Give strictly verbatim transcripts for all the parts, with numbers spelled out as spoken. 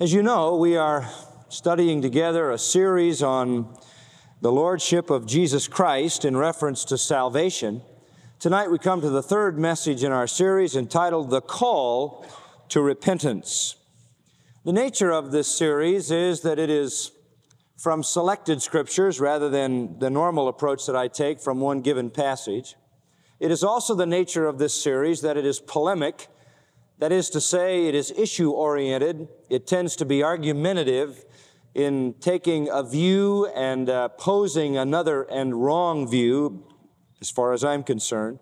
As you know, we are studying together a series on the Lordship of Jesus Christ in reference to salvation. Tonight we come to the third message in our series entitled, The Call to Repentance. The nature of this series is that it is from selected scriptures rather than the normal approach that I take from one given passage. It is also the nature of this series that it is polemic. That is to say, it is issue-oriented. It tends to be argumentative in taking a view and uh, posing another and wrong view, as far as I'm concerned.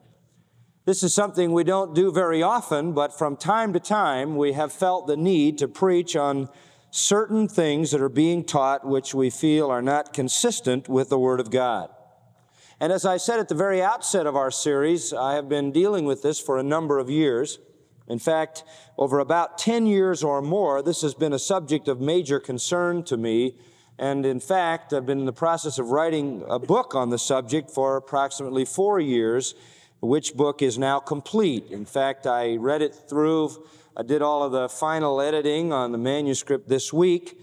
This is something we don't do very often, but from time to time we have felt the need to preach on certain things that are being taught which we feel are not consistent with the Word of God. And as I said at the very outset of our series, I have been dealing with this for a number of years. In fact, over about ten years or more, this has been a subject of major concern to me. And in fact, I've been in the process of writing a book on the subject for approximately four years, which book is now complete. In fact, I read it through. I did all of the final editing on the manuscript this week,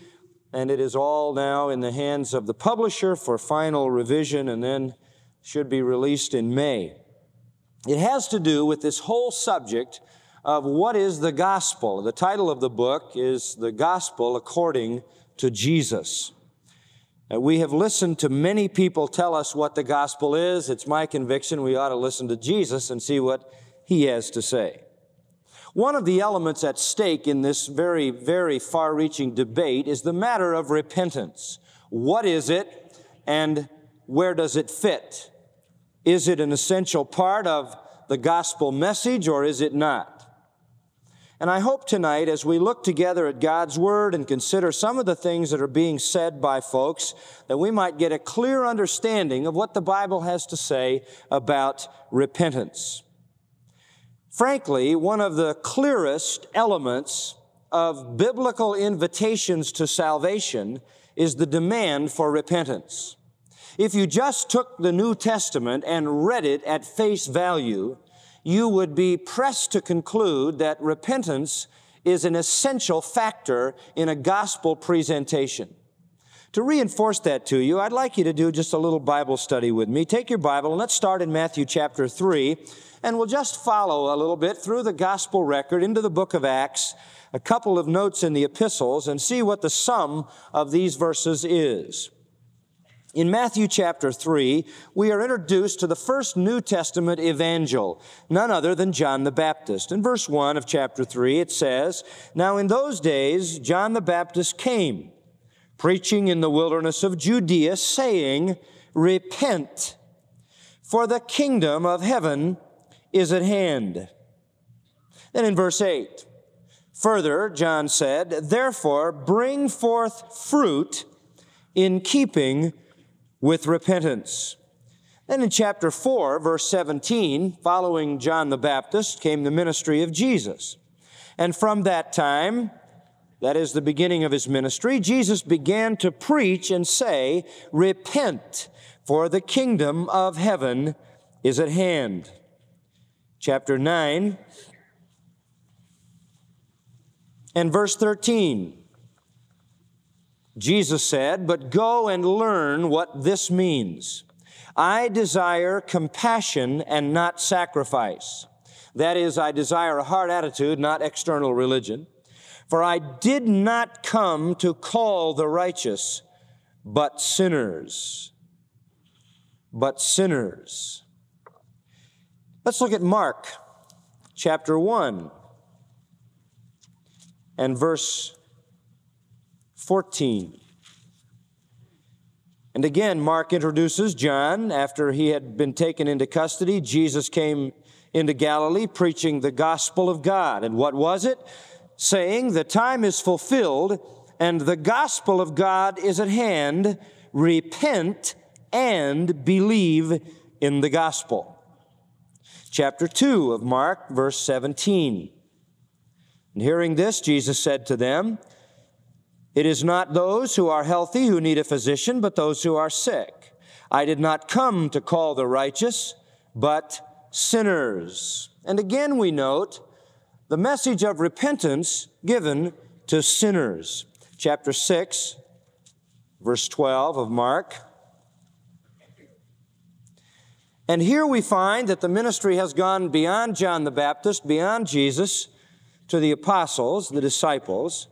and it is all now in the hands of the publisher for final revision and then should be released in May. It has to do with this whole subject of what is the gospel. The title of the book is The Gospel According to Jesus. Now, we have listened to many people tell us what the gospel is. It's my conviction we ought to listen to Jesus and see what he has to say. One of the elements at stake in this very, very far-reaching debate is the matter of repentance. What is it and where does it fit? Is it an essential part of the gospel message or is it not? And I hope tonight, as we look together at God's Word and consider some of the things that are being said by folks, that we might get a clear understanding of what the Bible has to say about repentance. Frankly, one of the clearest elements of biblical invitations to salvation is the demand for repentance. If you just took the New Testament and read it at face value, you would be pressed to conclude that repentance is an essential factor in a gospel presentation. To reinforce that to you, I'd like you to do just a little Bible study with me. Take your Bible and let's start in Matthew chapter three, and we'll just follow a little bit through the gospel record into the book of Acts, a couple of notes in the epistles, and see what the sum of these verses is. In Matthew chapter three, we are introduced to the first New Testament evangel, none other than John the Baptist. In verse one of chapter three, it says, "Now in those days John the Baptist came, preaching in the wilderness of Judea, saying, Repent, for the kingdom of heaven is at hand." Then in verse eight, "Further, John said, Therefore bring forth fruit in keeping with repentance." Then in chapter four, verse seventeen, following John the Baptist came the ministry of Jesus. "And from that time," that is the beginning of his ministry, "Jesus began to preach and say, Repent, for the kingdom of heaven is at hand." Chapter nine and verse thirteen. Jesus said, "But go and learn what this means. I desire compassion and not sacrifice. That is, I desire a heart attitude, not external religion. For I did not come to call the righteous, but sinners." But sinners. Let's look at Mark chapter one and verse fourteen. And again, Mark introduces John. After he had been taken into custody, Jesus came into Galilee preaching the gospel of God. And what was it? Saying, "The time is fulfilled, and the gospel of God is at hand. Repent and believe in the gospel." Chapter two of Mark, verse seventeen. "And hearing this, Jesus said to them, It is not those who are healthy who need a physician, but those who are sick. I did not come to call the righteous, but sinners." And again we note the message of repentance given to sinners. Chapter six, verse twelve of Mark. And here we find that the ministry has gone beyond John the Baptist, beyond Jesus, to the apostles, the disciples.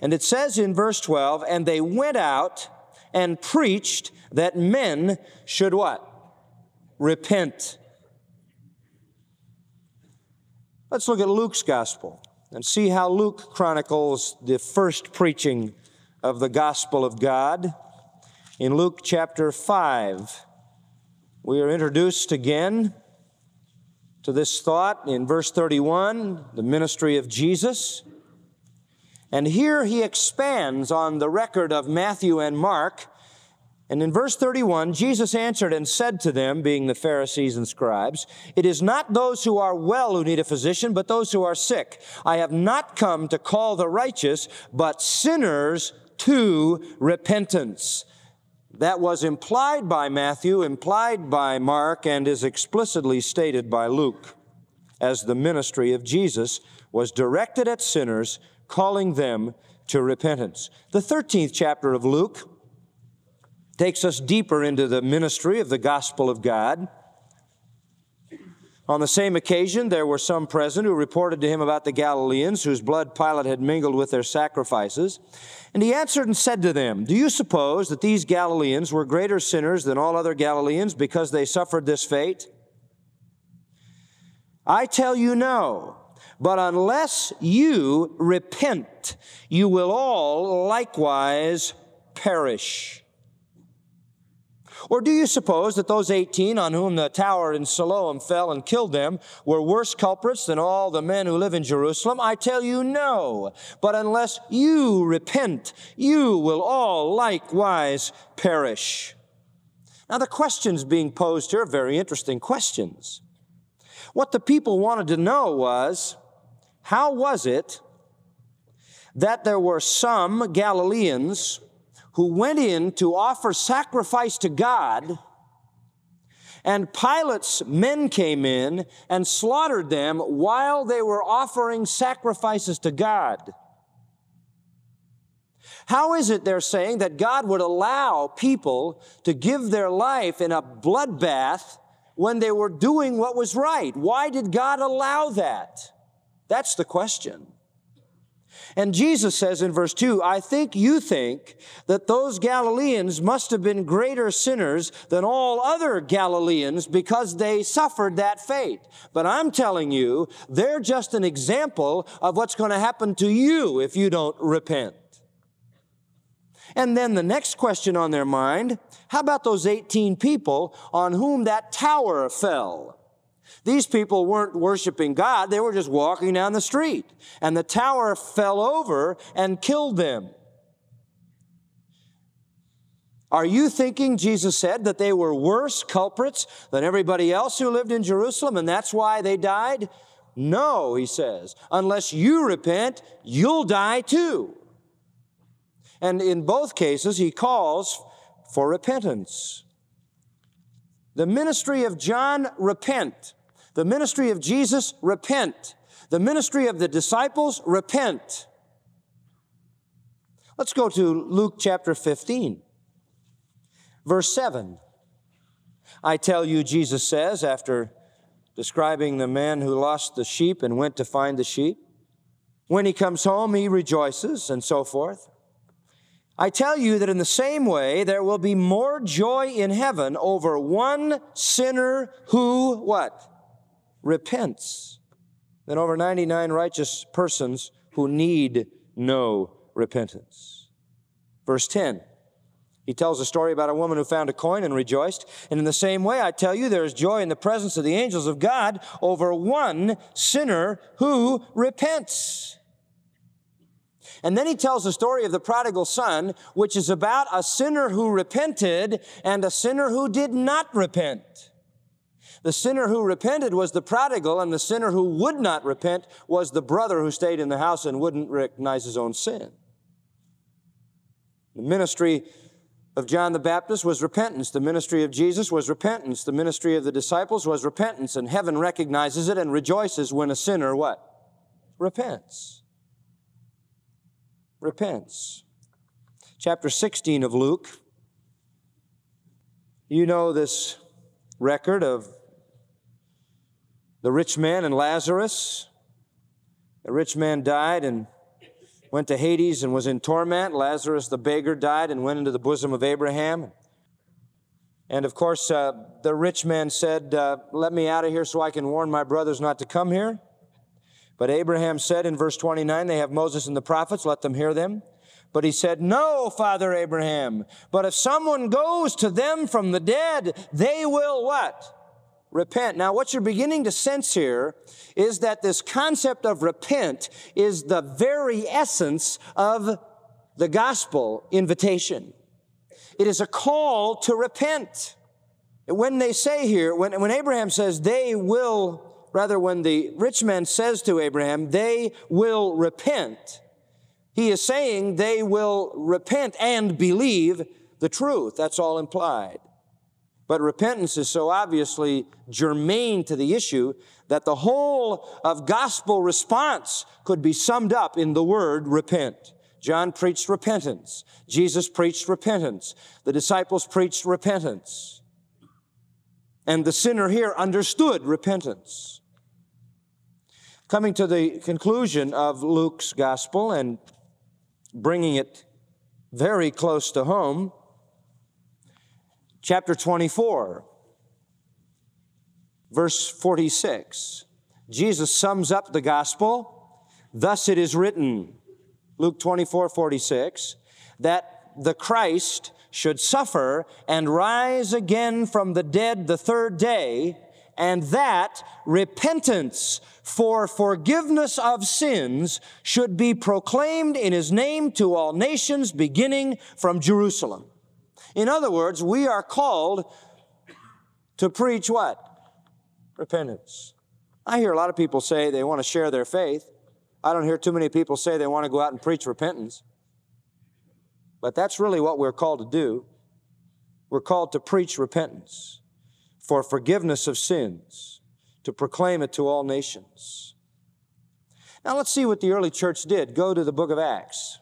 And it says in verse twelve, and they went out and preached that men should what? Repent. Let's look at Luke's gospel and see how Luke chronicles the first preaching of the gospel of God. In Luke chapter five, we are introduced again to this thought in verse thirty-one, the ministry of Jesus. And here he expands on the record of Matthew and Mark. And in verse thirty-one, Jesus answered and said to them, being the Pharisees and scribes, it is not those who are well who need a physician, but those who are sick. I have not come to call the righteous, but sinners to repentance. That was implied by Matthew, implied by Mark, and is explicitly stated by Luke, as the ministry of Jesus was directed at sinners, calling them to repentance. The thirteenth chapter of Luke takes us deeper into the ministry of the gospel of God. On the same occasion, there were some present who reported to him about the Galileans, whose blood Pilate had mingled with their sacrifices. And he answered and said to them, do you suppose that these Galileans were greater sinners than all other Galileans because they suffered this fate? I tell you no, but unless you repent, you will all likewise perish. Or do you suppose that those eighteen on whom the tower in Siloam fell and killed them were worse culprits than all the men who live in Jerusalem? I tell you, no. But unless you repent, you will all likewise perish. Now, the questions being posed here are very interesting questions. What the people wanted to know was, how was it that there were some Galileans who went in to offer sacrifice to God, and Pilate's men came in and slaughtered them while they were offering sacrifices to God? How is it, they're saying, that God would allow people to give their life in a bloodbath when they were doing what was right? Why did God allow that? That's the question. And Jesus says in verse two, I think you think that those Galileans must have been greater sinners than all other Galileans because they suffered that fate. But I'm telling you, they're just an example of what's going to happen to you if you don't repent. And then the next question on their mind, how about those eighteen people on whom that tower fell? These people weren't worshiping God, they were just walking down the street. And the tower fell over and killed them. Are you thinking, Jesus said, that they were worse culprits than everybody else who lived in Jerusalem and that's why they died? No, he says, unless you repent, you'll die too. And in both cases, he calls for repentance. The ministry of John, repent. The ministry of Jesus, repent. The ministry of the disciples, repent. Let's go to Luke chapter fifteen, verse seven. I tell you, Jesus says, after describing the man who lost the sheep and went to find the sheep, when he comes home, he rejoices, and so forth. I tell you that in the same way, there will be more joy in heaven over one sinner who, what? Repents, than over ninety-nine righteous persons who need no repentance. Verse ten, he tells a story about a woman who found a coin and rejoiced. And in the same way, I tell you, there is joy in the presence of the angels of God over one sinner who repents. And then he tells the story of the prodigal son, which is about a sinner who repented and a sinner who did not repent. The sinner who repented was the prodigal, and the sinner who would not repent was the brother who stayed in the house and wouldn't recognize his own sin. The ministry of John the Baptist was repentance. The ministry of Jesus was repentance. The ministry of the disciples was repentance, and heaven recognizes it and rejoices when a sinner, what? Repents. repents. Chapter sixteen of Luke. You know this record of the rich man and Lazarus. The rich man died and went to Hades and was in torment. Lazarus the beggar died and went into the bosom of Abraham. And of course, uh, the rich man said, uh, let me out of here so I can warn my brothers not to come here. But Abraham said in verse twenty-nine, they have Moses and the prophets, let them hear them. But he said, no, Father Abraham, but if someone goes to them from the dead, they will what? Repent. Now, what you're beginning to sense here is that this concept of repent is the very essence of the gospel invitation. It is a call to repent. When they say here, when, when Abraham says they will, rather when the rich man says to Abraham, they will repent, he is saying they will repent and believe the truth. That's all implied. But repentance is so obviously germane to the issue that the whole of gospel response could be summed up in the word repent. John preached repentance. Jesus preached repentance. The disciples preached repentance. And the sinner here understood repentance. Coming to the conclusion of Luke's gospel and bringing it very close to home, chapter twenty-four, verse forty-six. Jesus sums up the gospel, thus it is written, Luke twenty-four, forty-six, that the Christ should suffer and rise again from the dead the third day, and that repentance for forgiveness of sins should be proclaimed in His name to all nations, beginning from Jerusalem. In other words, we are called to preach what? Repentance. I hear a lot of people say they want to share their faith. I don't hear too many people say they want to go out and preach repentance. But that's really what we're called to do. We're called to preach repentance for forgiveness of sins, to proclaim it to all nations. Now let's see what the early church did. Go to the book of Acts.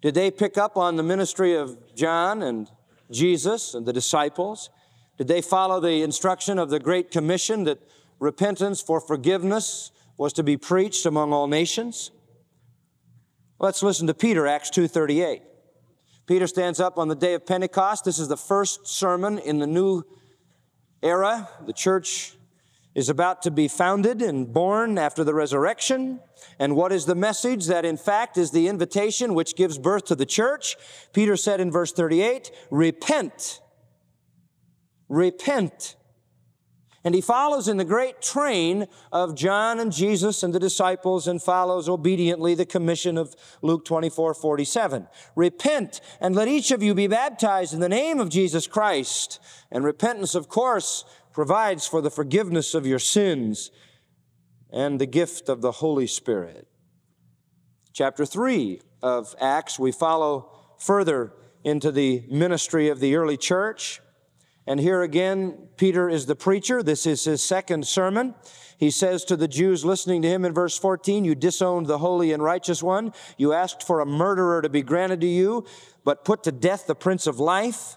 Did they pick up on the ministry of John and Jesus and the disciples? Did they follow the instruction of the Great Commission that repentance for forgiveness was to be preached among all nations? Let's listen to Peter, Acts two thirty-eight. Peter stands up on the day of Pentecost. This is the first sermon in the new era. The church is about to be founded and born after the resurrection. And what is the message that, in fact, is the invitation which gives birth to the church? Peter said in verse thirty-eight, repent, repent. And he follows in the great train of John and Jesus and the disciples and follows obediently the commission of Luke twenty-four, forty-seven. Repent and let each of you be baptized in the name of Jesus Christ. And repentance, of course, provides for the forgiveness of your sins and the gift of the Holy Spirit. Chapter three of Acts, we follow further into the ministry of the early church. And here again, Peter is the preacher. This is his second sermon. He says to the Jews listening to him in verse fourteen, you disowned the holy and righteous one. You asked for a murderer to be granted to you, but put to death the Prince of Life,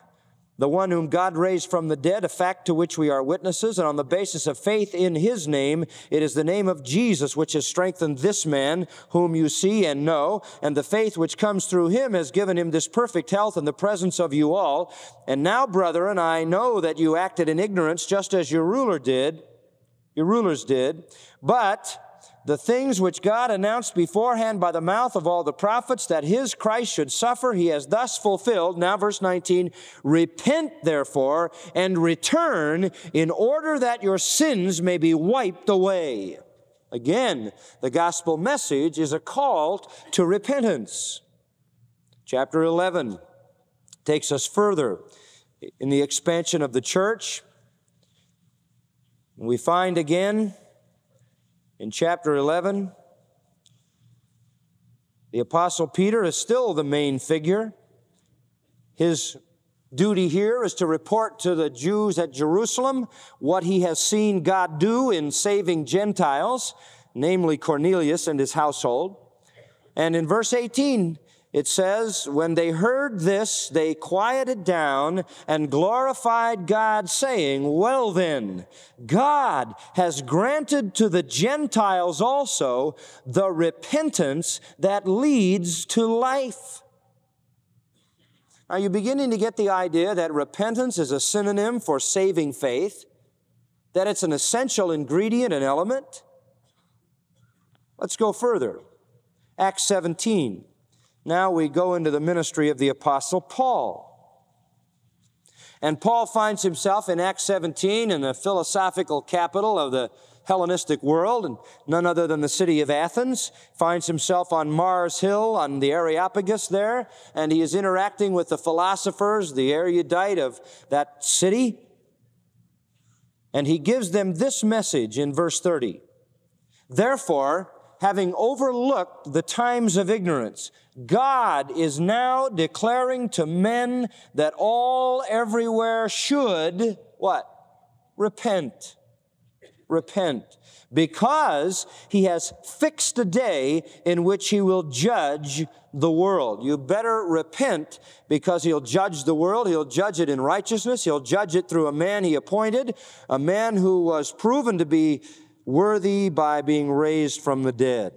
the one whom God raised from the dead, a fact to which we are witnesses. And on the basis of faith in His name, it is the name of Jesus which has strengthened this man whom you see and know. And the faith which comes through Him has given him this perfect health in the presence of you all. And now, brethren, I know that you acted in ignorance, just as your ruler did, your rulers did. But the things which God announced beforehand by the mouth of all the prophets, that His Christ should suffer, He has thus fulfilled. Now, verse nineteen, repent, therefore, and return in order that your sins may be wiped away. Again, the gospel message is a call to repentance. Chapter eleven takes us further in the expansion of the church. We find again, in chapter eleven, the Apostle Peter is still the main figure. His duty here is to report to the Jews at Jerusalem what he has seen God do in saving Gentiles, namely Cornelius and his household. And in verse eighteen, it says, when they heard this, they quieted down and glorified God, saying, well then, God has granted to the Gentiles also the repentance that leads to life. Are you beginning to get the idea that repentance is a synonym for saving faith, that it's an essential ingredient and element? Let's go further. Acts seventeen. Now we go into the ministry of the Apostle Paul. And Paul finds himself in Acts seventeen in the philosophical capital of the Hellenistic world, and none other than the city of Athens. Finds himself on Mars Hill, on the Areopagus there, and he is interacting with the philosophers, the erudite of that city. And he gives them this message in verse thirty. Therefore, having overlooked the times of ignorance, God is now declaring to men that all everywhere should, what? Repent. Repent. Because he has fixed a day in which he will judge the world. You better repent, because he'll judge the world. He'll judge it in righteousness. He'll judge it through a man he appointed, a man who was proven to be worthy by being raised from the dead.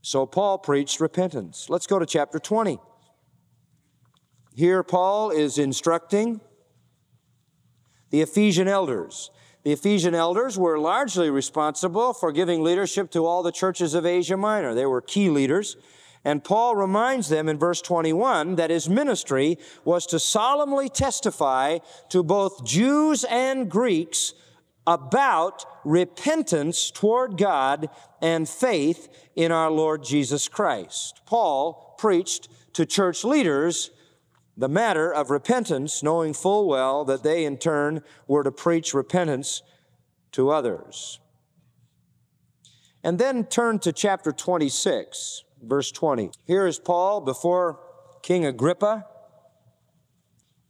So Paul preached repentance. Let's go to chapter twenty. Here Paul is instructing the Ephesian elders. The Ephesian elders were largely responsible for giving leadership to all the churches of Asia Minor. They were key leaders. And Paul reminds them in verse twenty-one that his ministry was to solemnly testify to both Jews and Greeks about repentance toward God and faith in our Lord Jesus Christ. Paul preached to church leaders the matter of repentance, knowing full well that they in turn were to preach repentance to others. And then turn to chapter twenty-six, verse twenty. Here is Paul before King Agrippa.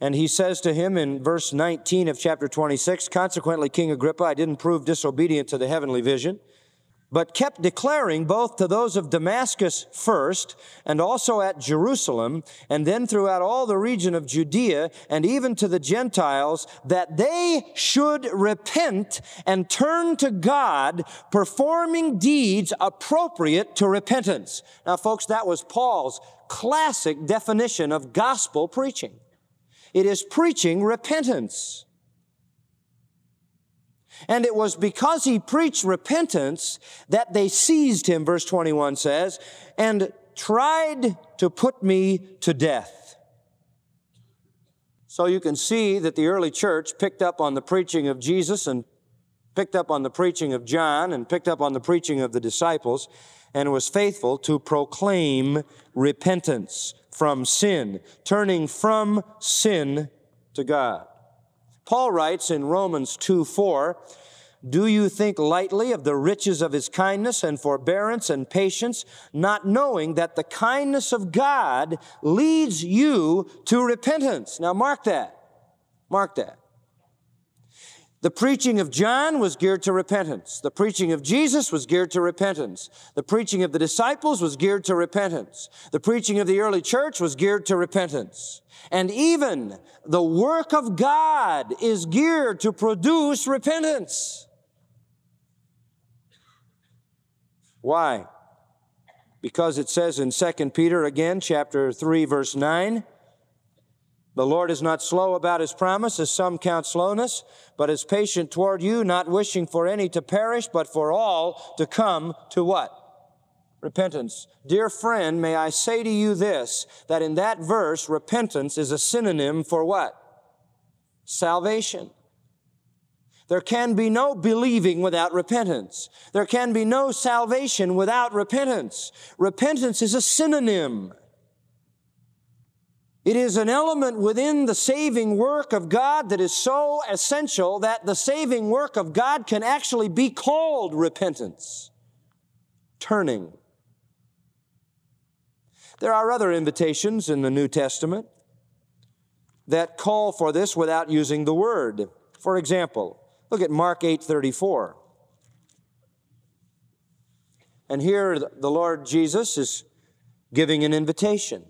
And he says to him in verse nineteen of chapter twenty-six, consequently, King Agrippa, I didn't prove disobedient to the heavenly vision, but kept declaring both to those of Damascus first, and also at Jerusalem, and then throughout all the region of Judea, and even to the Gentiles, that they should repent and turn to God, performing deeds appropriate to repentance. Now, folks, that was Paul's classic definition of gospel preaching. It is preaching repentance. And it was because he preached repentance that they seized him, verse twenty-one says, and tried to put me to death. So you can see that the early church picked up on the preaching of Jesus, and picked up on the preaching of John, and picked up on the preaching of the disciples, and was faithful to proclaim repentance from sin, turning from sin to God. Paul writes in Romans two four, do you think lightly of the riches of his kindness and forbearance and patience, not knowing that the kindness of God leads you to repentance? Now mark that. Mark that. The preaching of John was geared to repentance. The preaching of Jesus was geared to repentance. The preaching of the disciples was geared to repentance. The preaching of the early church was geared to repentance. And even the work of God is geared to produce repentance. Why? Because it says in Second Peter, again, chapter three, verse nine, the Lord is not slow about his promise, as some count slowness, but is patient toward you, not wishing for any to perish, but for all to come to what? Repentance. Dear friend, may I say to you this, that in that verse, repentance is a synonym for what? Salvation. There can be no believing without repentance. There can be no salvation without repentance. Repentance is a synonym. It is an element within the saving work of God that is so essential that the saving work of God can actually be called repentance, turning. There are other invitations in the New Testament that call for this without using the word. For example, look at Mark eight thirty-four. And here the Lord Jesus is giving an invitation.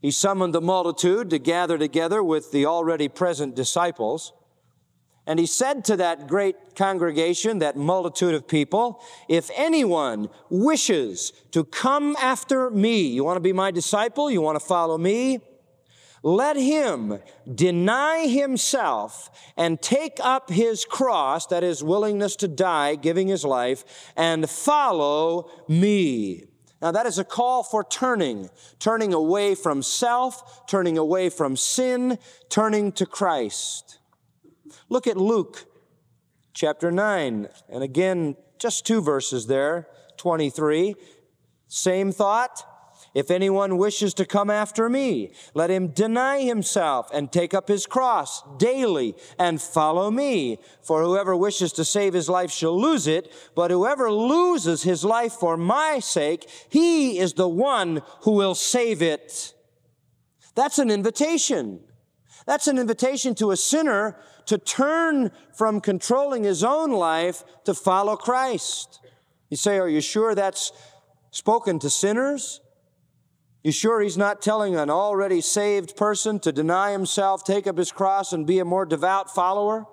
He summoned the multitude to gather together with the already present disciples. And he said to that great congregation, that multitude of people, if anyone wishes to come after me, you want to be my disciple, you want to follow me, let him deny himself and take up his cross, that is willingness to die, giving his life, and follow me. Now, that is a call for turning, turning away from self, turning away from sin, turning to Christ. Look at Luke chapter nine, and again, just two verses there, twenty-three. Same thought. If anyone wishes to come after me, let him deny himself and take up his cross daily and follow me. For whoever wishes to save his life shall lose it, but whoever loses his life for my sake, he is the one who will save it. That's an invitation. That's an invitation to a sinner to turn from controlling his own life to follow Christ. You say, are you sure that's spoken to sinners? You sure he's not telling an already saved person to deny himself, take up his cross, and be a more devout follower?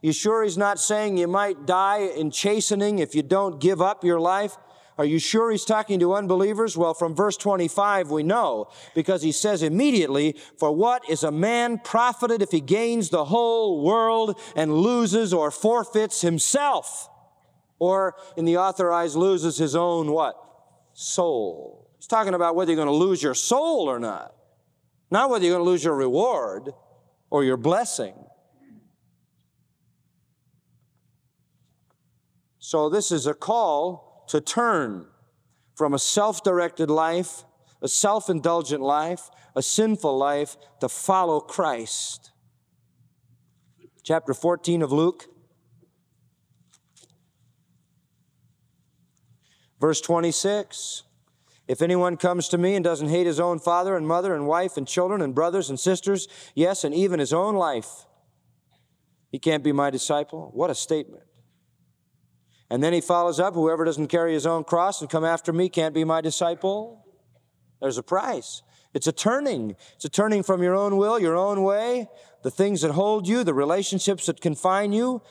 You sure he's not saying you might die in chastening if you don't give up your life? Are you sure he's talking to unbelievers? Well, from verse twenty-five we know, because he says immediately, for what is a man profited if he gains the whole world and loses or forfeits himself? Or, in the authorized, loses his own what? Soul. He's talking about whether you're going to lose your soul or not, not whether you're going to lose your reward or your blessing. So this is a call to turn from a self-directed life, a self-indulgent life, a sinful life, to follow Christ. Chapter fourteen of Luke, verse twenty-six. If anyone comes to me and doesn't hate his own father and mother and wife and children and brothers and sisters, yes, and even his own life, he can't be my disciple. What a statement. And then he follows up, whoever doesn't carry his own cross and come after me can't be my disciple. There's a price. It's a turning. It's a turning from your own will, your own way, the things that hold you, the relationships that confine you,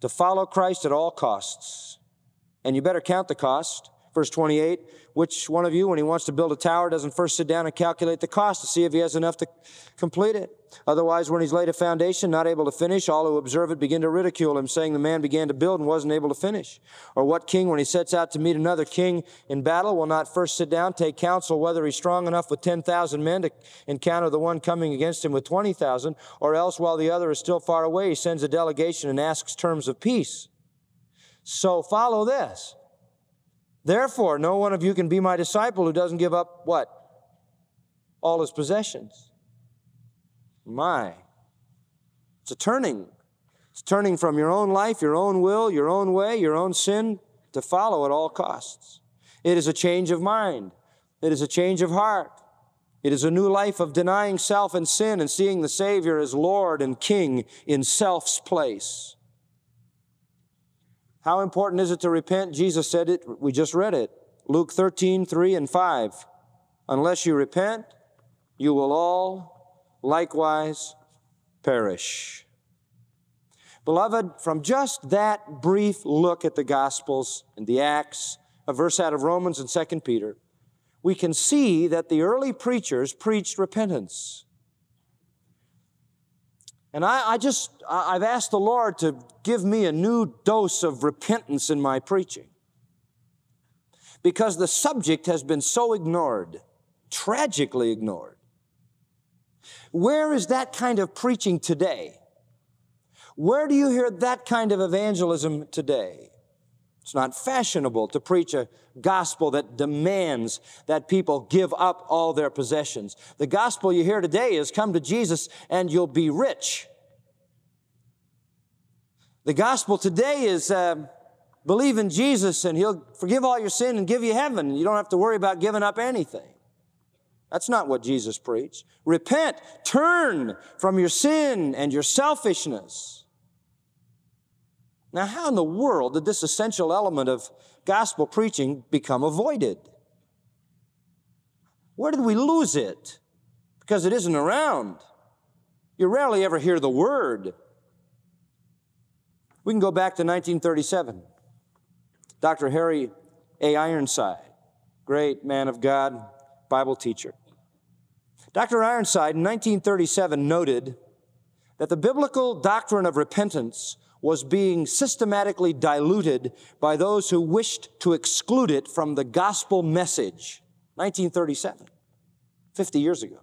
to follow Christ at all costs. And you better count the cost. Verse twenty-eight, which one of you, when he wants to build a tower, doesn't first sit down and calculate the cost to see if he has enough to complete it? Otherwise, when he's laid a foundation, not able to finish, all who observe it begin to ridicule him, saying the man began to build and wasn't able to finish. Or what king, when he sets out to meet another king in battle, will not first sit down, take counsel whether he's strong enough with ten thousand men to encounter the one coming against him with twenty thousand, or else while the other is still far away, he sends a delegation and asks terms of peace. So follow this. Therefore, no one of you can be my disciple who doesn't give up, what? All his possessions. My. It's a turning. It's turning from your own life, your own will, your own way, your own sin, to follow at all costs. It is a change of mind. It is a change of heart. It is a new life of denying self and sin and seeing the Savior as Lord and King in self's place. How important is it to repent? Jesus said it. We just read it. Luke thirteen, three and five. Unless you repent, you will all likewise perish. Beloved, from just that brief look at the Gospels and the Acts, a verse out of Romans and Second Peter, we can see that the early preachers preached repentance. And I, I just, I've asked the Lord to give me a new dose of repentance in my preaching, because the subject has been so ignored, tragically ignored. Where is that kind of preaching today? Where do you hear that kind of evangelism today? It's not fashionable to preach a gospel that demands that people give up all their possessions. The gospel you hear today is come to Jesus and you'll be rich. The gospel today is uh, believe in Jesus and he'll forgive all your sin and give you heaven. You don't have to worry about giving up anything. That's not what Jesus preached. Repent, turn from your sin and your selfishness. Now, how in the world did this essential element of gospel preaching become avoided? Where did we lose it? Because it isn't around. You rarely ever hear the word. We can go back to nineteen thirty-seven. Doctor Harry A. Ironside, great man of God, Bible teacher. Doctor Ironside in nineteen thirty-seven noted that the biblical doctrine of repentance was being systematically diluted by those who wished to exclude it from the gospel message. nineteen thirty-seven, fifty years ago.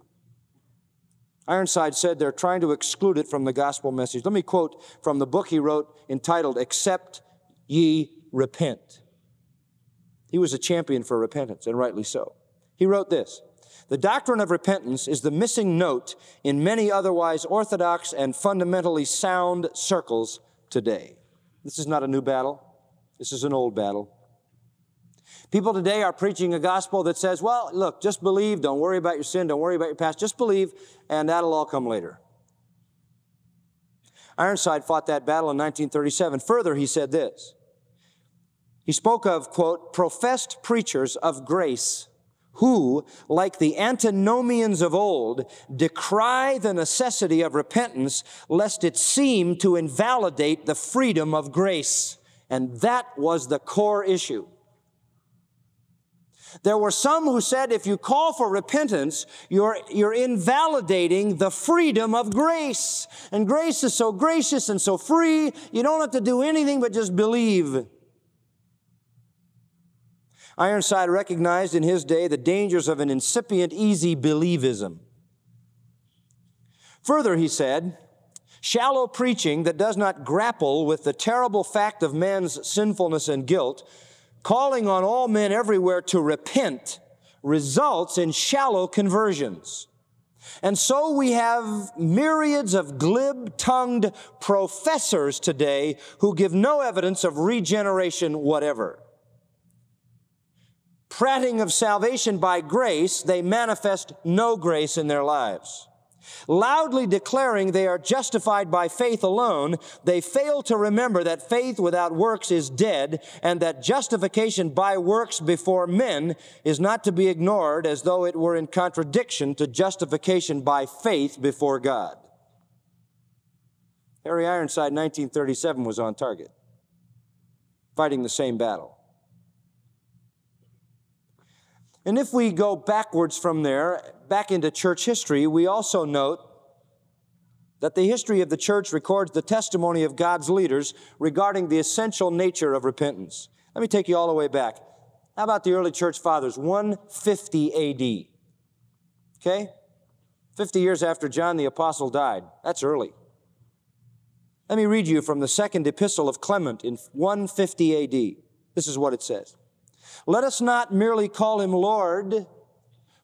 Ironside said they're trying to exclude it from the gospel message. Let me quote from the book he wrote entitled, Except Ye Repent. He was a champion for repentance, and rightly so. He wrote this: the doctrine of repentance is the missing note in many otherwise orthodox and fundamentally sound circles today. This is not a new battle. This is an old battle. People today are preaching a gospel that says, well, look, just believe, don't worry about your sin, don't worry about your past, just believe, and that'll all come later. Ironside fought that battle in nineteen thirty-seven. Further, he said this. He spoke of, quote, professed preachers of grace who, like the antinomians of old, decry the necessity of repentance lest it seem to invalidate the freedom of grace. And that was the core issue. There were some who said if you call for repentance, you're, you're invalidating the freedom of grace. And grace is so gracious and so free, you don't have to do anything but just believe. Ironside recognized in his day the dangers of an incipient, easy believism. Further, he said, shallow preaching that does not grapple with the terrible fact of man's sinfulness and guilt, calling on all men everywhere to repent, results in shallow conversions. And so we have myriads of glib-tongued professors today who give no evidence of regeneration whatever. Prating of salvation by grace, they manifest no grace in their lives. Loudly declaring they are justified by faith alone, they fail to remember that faith without works is dead and that justification by works before men is not to be ignored as though it were in contradiction to justification by faith before God. Harry Ironside, nineteen thirty-seven, was on target, fighting the same battle. And if we go backwards from there, back into church history, we also note that the history of the church records the testimony of God's leaders regarding the essential nature of repentance. Let me take you all the way back. How about the early church fathers, one fifty A D? Okay? fifty years after John the Apostle died. That's early. Let me read you from the second epistle of Clement in one fifty A D. This is what it says. Let us not merely call him Lord,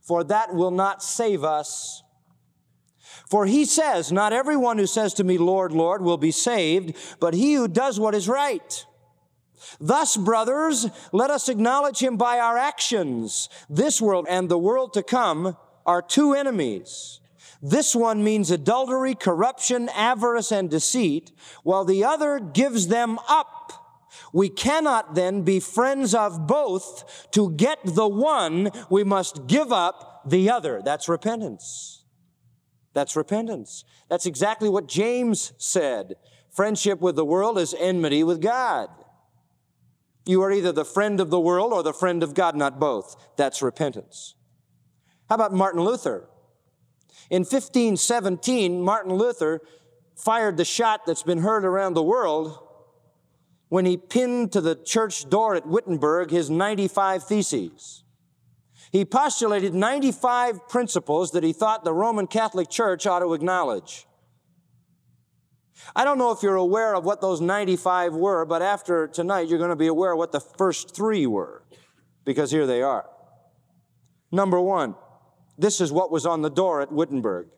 for that will not save us. For he says, not everyone who says to me, Lord, Lord, will be saved, but he who does what is right. Thus, brothers, let us acknowledge him by our actions. This world and the world to come are two enemies. This one means adultery, corruption, avarice, and deceit, while the other gives them up. We cannot then be friends of both. To get the one, we must give up the other. That's repentance. That's repentance. That's exactly what James said. Friendship with the world is enmity with God. You are either the friend of the world or the friend of God, not both. That's repentance. How about Martin Luther? In fifteen seventeen, Martin Luther fired the shot that's been heard around the world when he pinned to the church door at Wittenberg his ninety-five theses. He postulated ninety-five principles that he thought the Roman Catholic Church ought to acknowledge. I don't know if you're aware of what those ninety-five were, but after tonight you're going to be aware of what the first three were, because here they are. Number one, this is what was on the door at Wittenberg.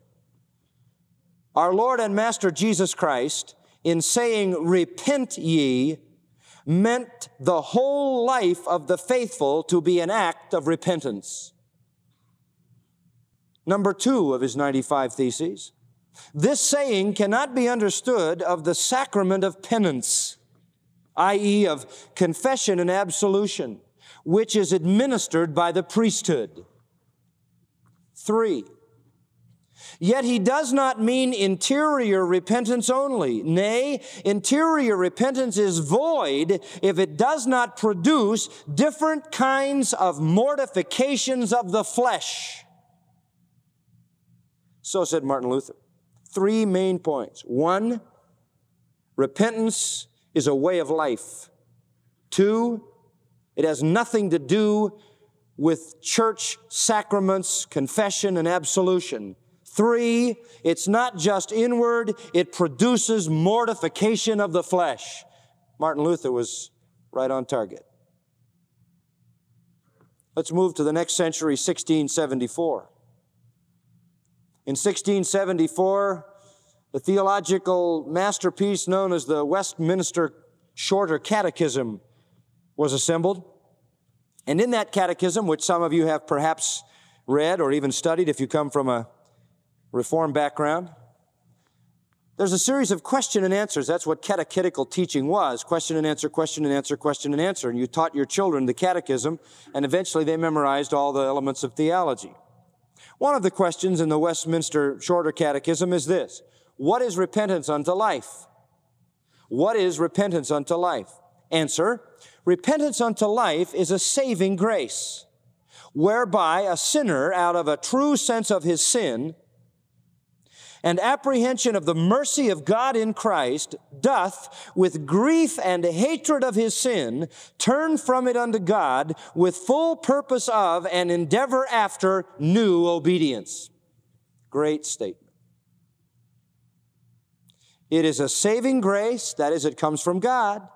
Our Lord and Master Jesus Christ, in saying, repent ye, meant the whole life of the faithful to be an act of repentance. Number two of his ninety-five theses, this saying cannot be understood of the sacrament of penance that is of confession and absolution, which is administered by the priesthood. Three, yet he does not mean interior repentance only. Nay, interior repentance is void if it does not produce different kinds of mortifications of the flesh. So said Martin Luther. Three main points. One, repentance is a way of life. Two, it has nothing to do with church sacraments, confession, and absolution. Three, it's not just inward, it produces mortification of the flesh. Martin Luther was right on target. Let's move to the next century, sixteen seventy-four. In sixteen seventy-four, the theological masterpiece known as the Westminster Shorter Catechism was assembled. And in that catechism, which some of you have perhaps read or even studied if you come from a Reformed background, there's a series of question and answers. That's what catechetical teaching was. Question and answer, question and answer, question and answer. And you taught your children the catechism, and eventually they memorized all the elements of theology. One of the questions in the Westminster Shorter Catechism is this: what is repentance unto life? What is repentance unto life? Answer: repentance unto life is a saving grace, whereby a sinner, out of a true sense of his sin and apprehension of the mercy of God in Christ, doth, with grief and hatred of his sin, turn from it unto God with full purpose of and endeavor after new obedience. Great statement. It is a saving grace, that is, it comes from God,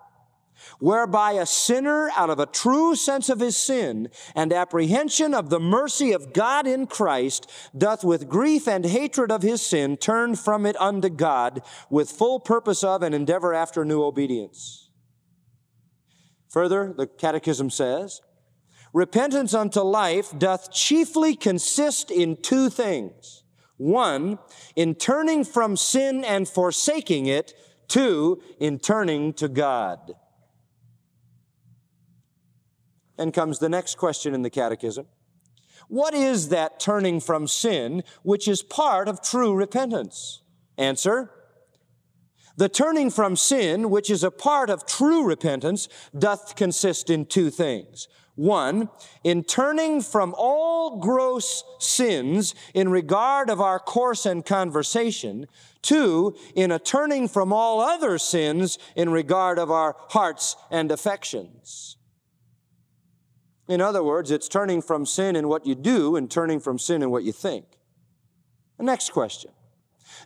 whereby a sinner, out of a true sense of his sin and apprehension of the mercy of God in Christ, doth with grief and hatred of his sin turn from it unto God with full purpose of and endeavor after new obedience. Further, the Catechism says, repentance unto life doth chiefly consist in two things. One, in turning from sin and forsaking it. Two, in turning to God. And comes the next question in the catechism. What is that turning from sin which is part of true repentance? Answer: the turning from sin which is a part of true repentance doth consist in two things. One, in turning from all gross sins in regard of our course and conversation. Two, in a turning from all other sins in regard of our hearts and affections. In other words, it's turning from sin in what you do and turning from sin in what you think. The next question: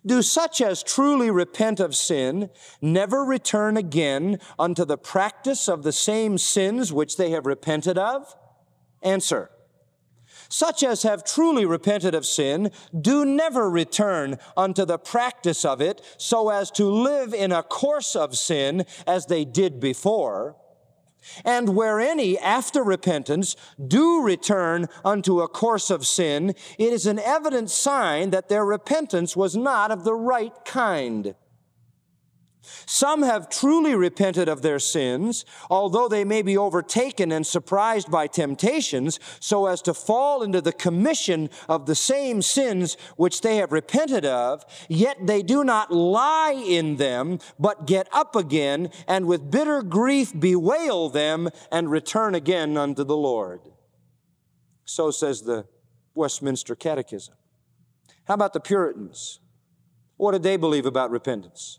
do such as truly repent of sin never return again unto the practice of the same sins which they have repented of? Answer: such as have truly repented of sin do never return unto the practice of it so as to live in a course of sin as they did before. And where any, after repentance, do return unto a course of sin, it is an evident sign that their repentance was not of the right kind. Some have truly repented of their sins, although they may be overtaken and surprised by temptations, so as to fall into the commission of the same sins which they have repented of, yet they do not lie in them, but get up again, and with bitter grief bewail them, and return again unto the Lord. So says the Westminster Catechism. How about the Puritans? What did they believe about repentance?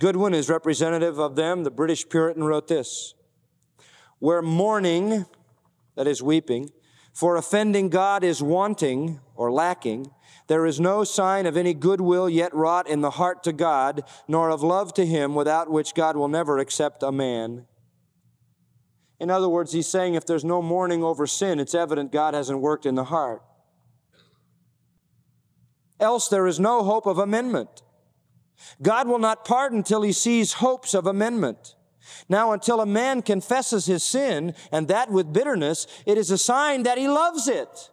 Goodwin is representative of them. The British Puritan wrote this: where mourning, that is weeping, for offending God is wanting or lacking, there is no sign of any goodwill yet wrought in the heart to God, nor of love to him, without which God will never accept a man. In other words, he's saying if there's no mourning over sin, it's evident God hasn't worked in the heart. Else there is no hope of amendment. God will not pardon till he sees hopes of amendment. Now, until a man confesses his sin, and that with bitterness, it is a sign that he loves it.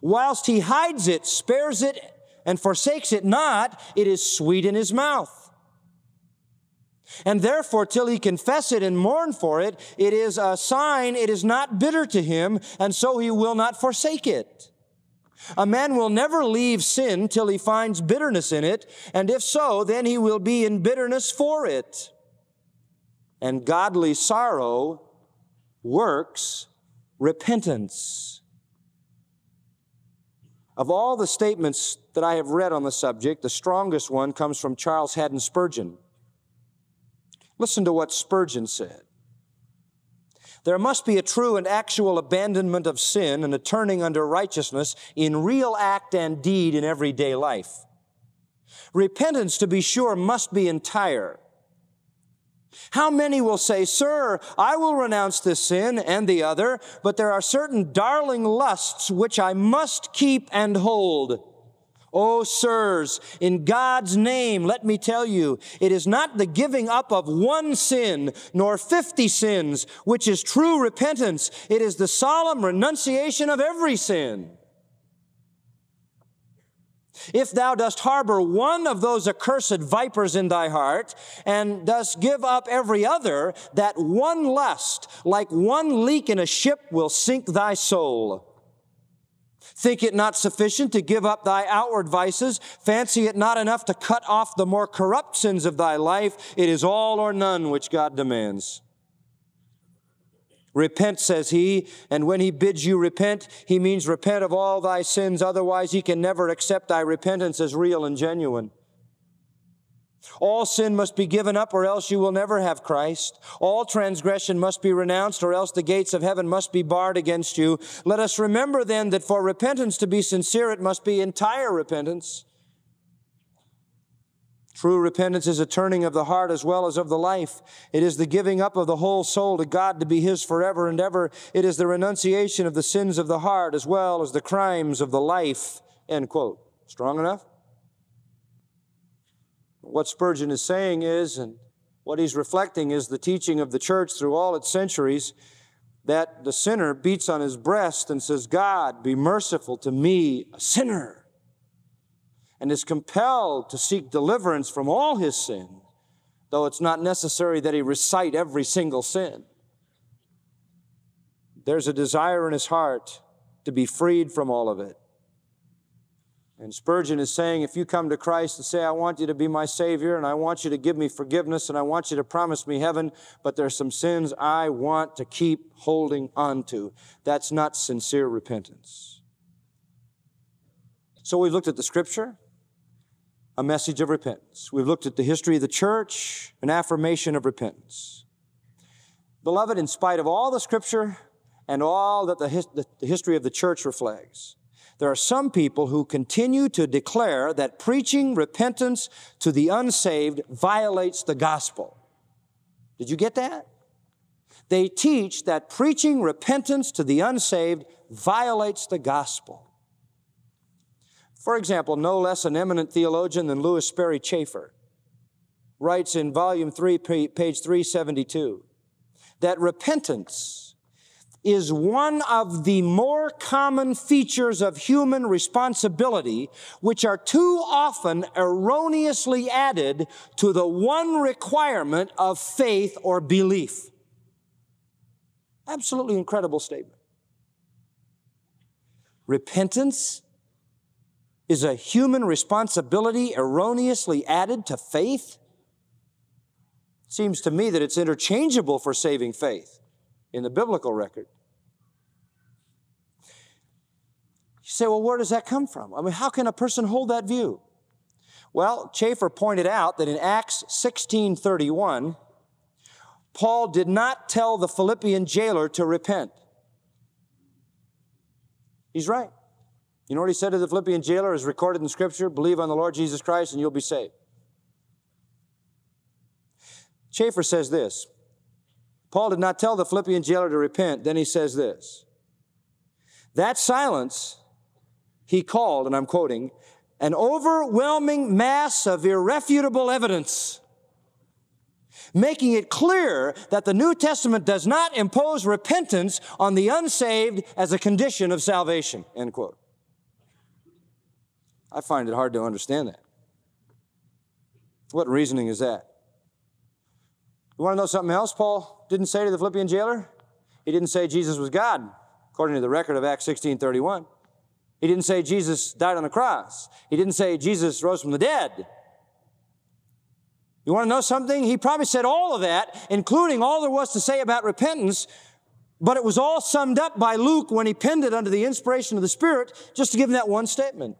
Whilst he hides it, spares it, and forsakes it not, it is sweet in his mouth. And therefore, till he confess it and mourn for it, it is a sign it is not bitter to him, and so he will not forsake it. A man will never leave sin till he finds bitterness in it, and if so, then he will be in bitterness for it. And godly sorrow works repentance. Of all the statements that I have read on the subject, the strongest one comes from Charles Haddon Spurgeon. Listen to what Spurgeon said. There must be a true and actual abandonment of sin and a turning unto righteousness in real act and deed in everyday life. Repentance, to be sure, must be entire. How many will say, "Sir, I will renounce this sin and the other, but there are certain darling lusts which I must keep and hold." Oh, sirs, in God's name, let me tell you, it is not the giving up of one sin, nor fifty sins, which is true repentance. It is the solemn renunciation of every sin. If thou dost harbor one of those accursed vipers in thy heart, and dost give up every other, that one lust, like one leak in a ship, will sink thy soul. Think it not sufficient to give up thy outward vices? Fancy it not enough to cut off the more corrupt sins of thy life? It is all or none which God demands. Repent, says he, and when he bids you repent, he means repent of all thy sins. Otherwise, he can never accept thy repentance as real and genuine. All sin must be given up, or else you will never have Christ. All transgression must be renounced, or else the gates of heaven must be barred against you. Let us remember then that for repentance to be sincere, it must be entire repentance. True repentance is a turning of the heart as well as of the life. It is the giving up of the whole soul to God to be His forever and ever. It is the renunciation of the sins of the heart as well as the crimes of the life. End quote. Strong enough? What Spurgeon is saying is, and what he's reflecting is the teaching of the church through all its centuries, that the sinner beats on his breast and says, "God, be merciful to me, a sinner," and is compelled to seek deliverance from all his sin, though it's not necessary that he recite every single sin. There's a desire in his heart to be freed from all of it. And Spurgeon is saying, if you come to Christ and say, "I want you to be my Savior, and I want you to give me forgiveness, and I want you to promise me heaven, but there's some sins I want to keep holding on to," that's not sincere repentance. So we've looked at the Scripture, a message of repentance. We've looked at the history of the church, an affirmation of repentance. Beloved, in spite of all the Scripture and all that the, his the history of the church reflects, there are some people who continue to declare that preaching repentance to the unsaved violates the gospel. Did you get that? They teach that preaching repentance to the unsaved violates the gospel. For example, no less an eminent theologian than Lewis Sperry Chafer writes in volume three, page three seventy-two, that repentance is one of the more common features of human responsibility, which are too often erroneously added to the one requirement of faith or belief. Absolutely incredible statement. Repentance is a human responsibility erroneously added to faith? It seems to me that it's interchangeable for saving faith in the biblical record. You say, well, where does that come from? I mean, how can a person hold that view? Well, Chafer pointed out that in Acts sixteen thirty-one, Paul did not tell the Philippian jailer to repent. He's right. You know what he said to the Philippian jailer is recorded in Scripture, "Believe on the Lord Jesus Christ and you'll be saved." Chafer says this, Paul did not tell the Philippian jailer to repent. Then he says this, that silence he called, and I'm quoting, an overwhelming mass of irrefutable evidence, making it clear that the New Testament does not impose repentance on the unsaved as a condition of salvation, end quote. I find it hard to understand that. What reasoning is that? You want to know something else Paul didn't say to the Philippian jailer? He didn't say Jesus was God, according to the record of Acts sixteen thirty-one. He didn't say Jesus died on the cross. He didn't say Jesus rose from the dead. You want to know something? He probably said all of that, including all there was to say about repentance, but it was all summed up by Luke when he penned it under the inspiration of the Spirit, just to give him that one statement.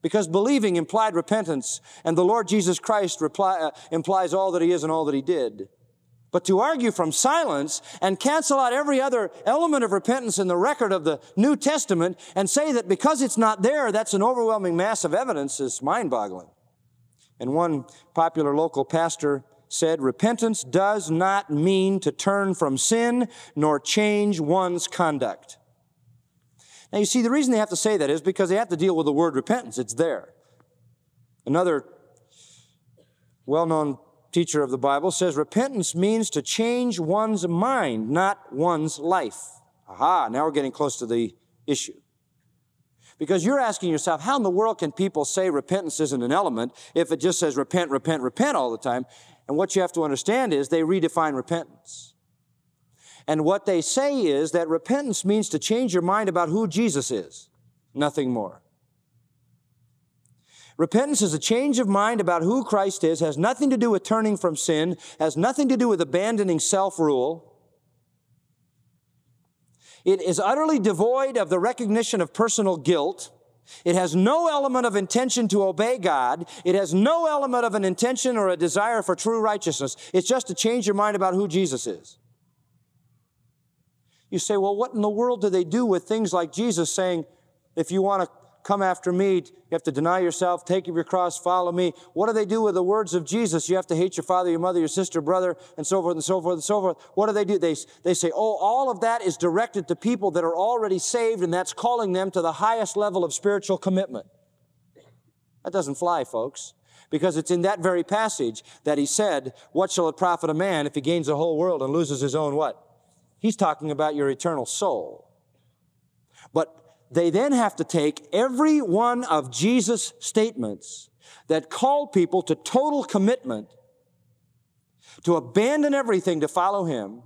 Because believing implied repentance, and the Lord Jesus Christ reply, uh, implies all that he is and all that he did. But to argue from silence and cancel out every other element of repentance in the record of the New Testament and say that because it's not there, that's an overwhelming mass of evidence is mind-boggling. And one popular local pastor said, repentance does not mean to turn from sin nor change one's conduct. Now, you see, the reason they have to say that is because they have to deal with the word repentance. It's there. Another well-known teacher of the Bible says repentance means to change one's mind, not one's life. Aha, now we're getting close to the issue. Because you're asking yourself, how in the world can people say repentance isn't an element if it just says repent, repent, repent all the time? And what you have to understand is they redefine repentance. And what they say is that repentance means to change your mind about who Jesus is, nothing more. Repentance is a change of mind about who Christ is, has nothing to do with turning from sin, has nothing to do with abandoning self-rule. It is utterly devoid of the recognition of personal guilt. It has no element of intention to obey God. It has no element of an intention or a desire for true righteousness. It's just to change your mind about who Jesus is. You say, well, what in the world do they do with things like Jesus saying, if you want to come after me, you have to deny yourself, take up your cross, follow me. What do they do with the words of Jesus? You have to hate your father, your mother, your sister, brother, and so forth, and so forth, and so forth. What do they do? They, they say, oh, all of that is directed to people that are already saved, and that's calling them to the highest level of spiritual commitment. That doesn't fly, folks, because it's in that very passage that he said, what shall it profit a man if he gains the whole world and loses his own what? He's talking about your eternal soul. But they then have to take every one of Jesus' statements that call people to total commitment, to abandon everything to follow him,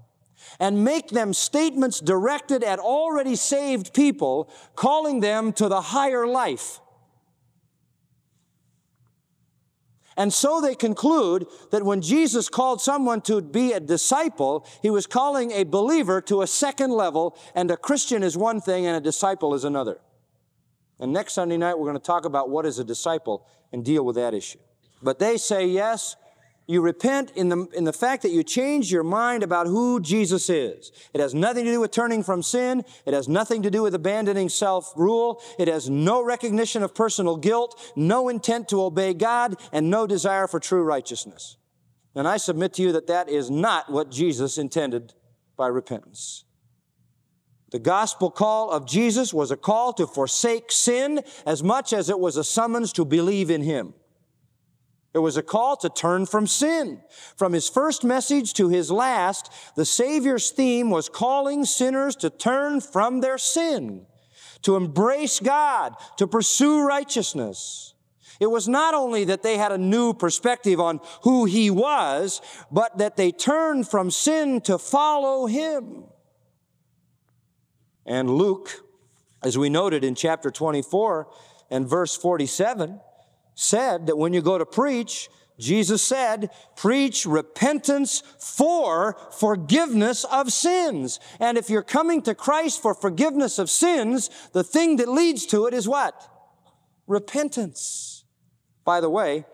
and make them statements directed at already saved people, calling them to the higher life. And so they conclude that when Jesus called someone to be a disciple, he was calling a believer to a second level, and a Christian is one thing and a disciple is another. And next Sunday night, we're going to talk about what is a disciple and deal with that issue. But they say, yes, you repent in the, in the fact that you change your mind about who Jesus is. It has nothing to do with turning from sin. It has nothing to do with abandoning self-rule. It has no recognition of personal guilt, no intent to obey God, and no desire for true righteousness. And I submit to you that that is not what Jesus intended by repentance. The gospel call of Jesus was a call to forsake sin as much as it was a summons to believe in him. It was a call to turn from sin. From his first message to his last, the Savior's theme was calling sinners to turn from their sin, to embrace God, to pursue righteousness. It was not only that they had a new perspective on who he was, but that they turned from sin to follow him. And Luke, as we noted in chapter twenty-four and verse forty-seven, said that when you go to preach, Jesus said, preach repentance for forgiveness of sins. And if you're coming to Christ for forgiveness of sins, the thing that leads to it is what? Repentance. By the way,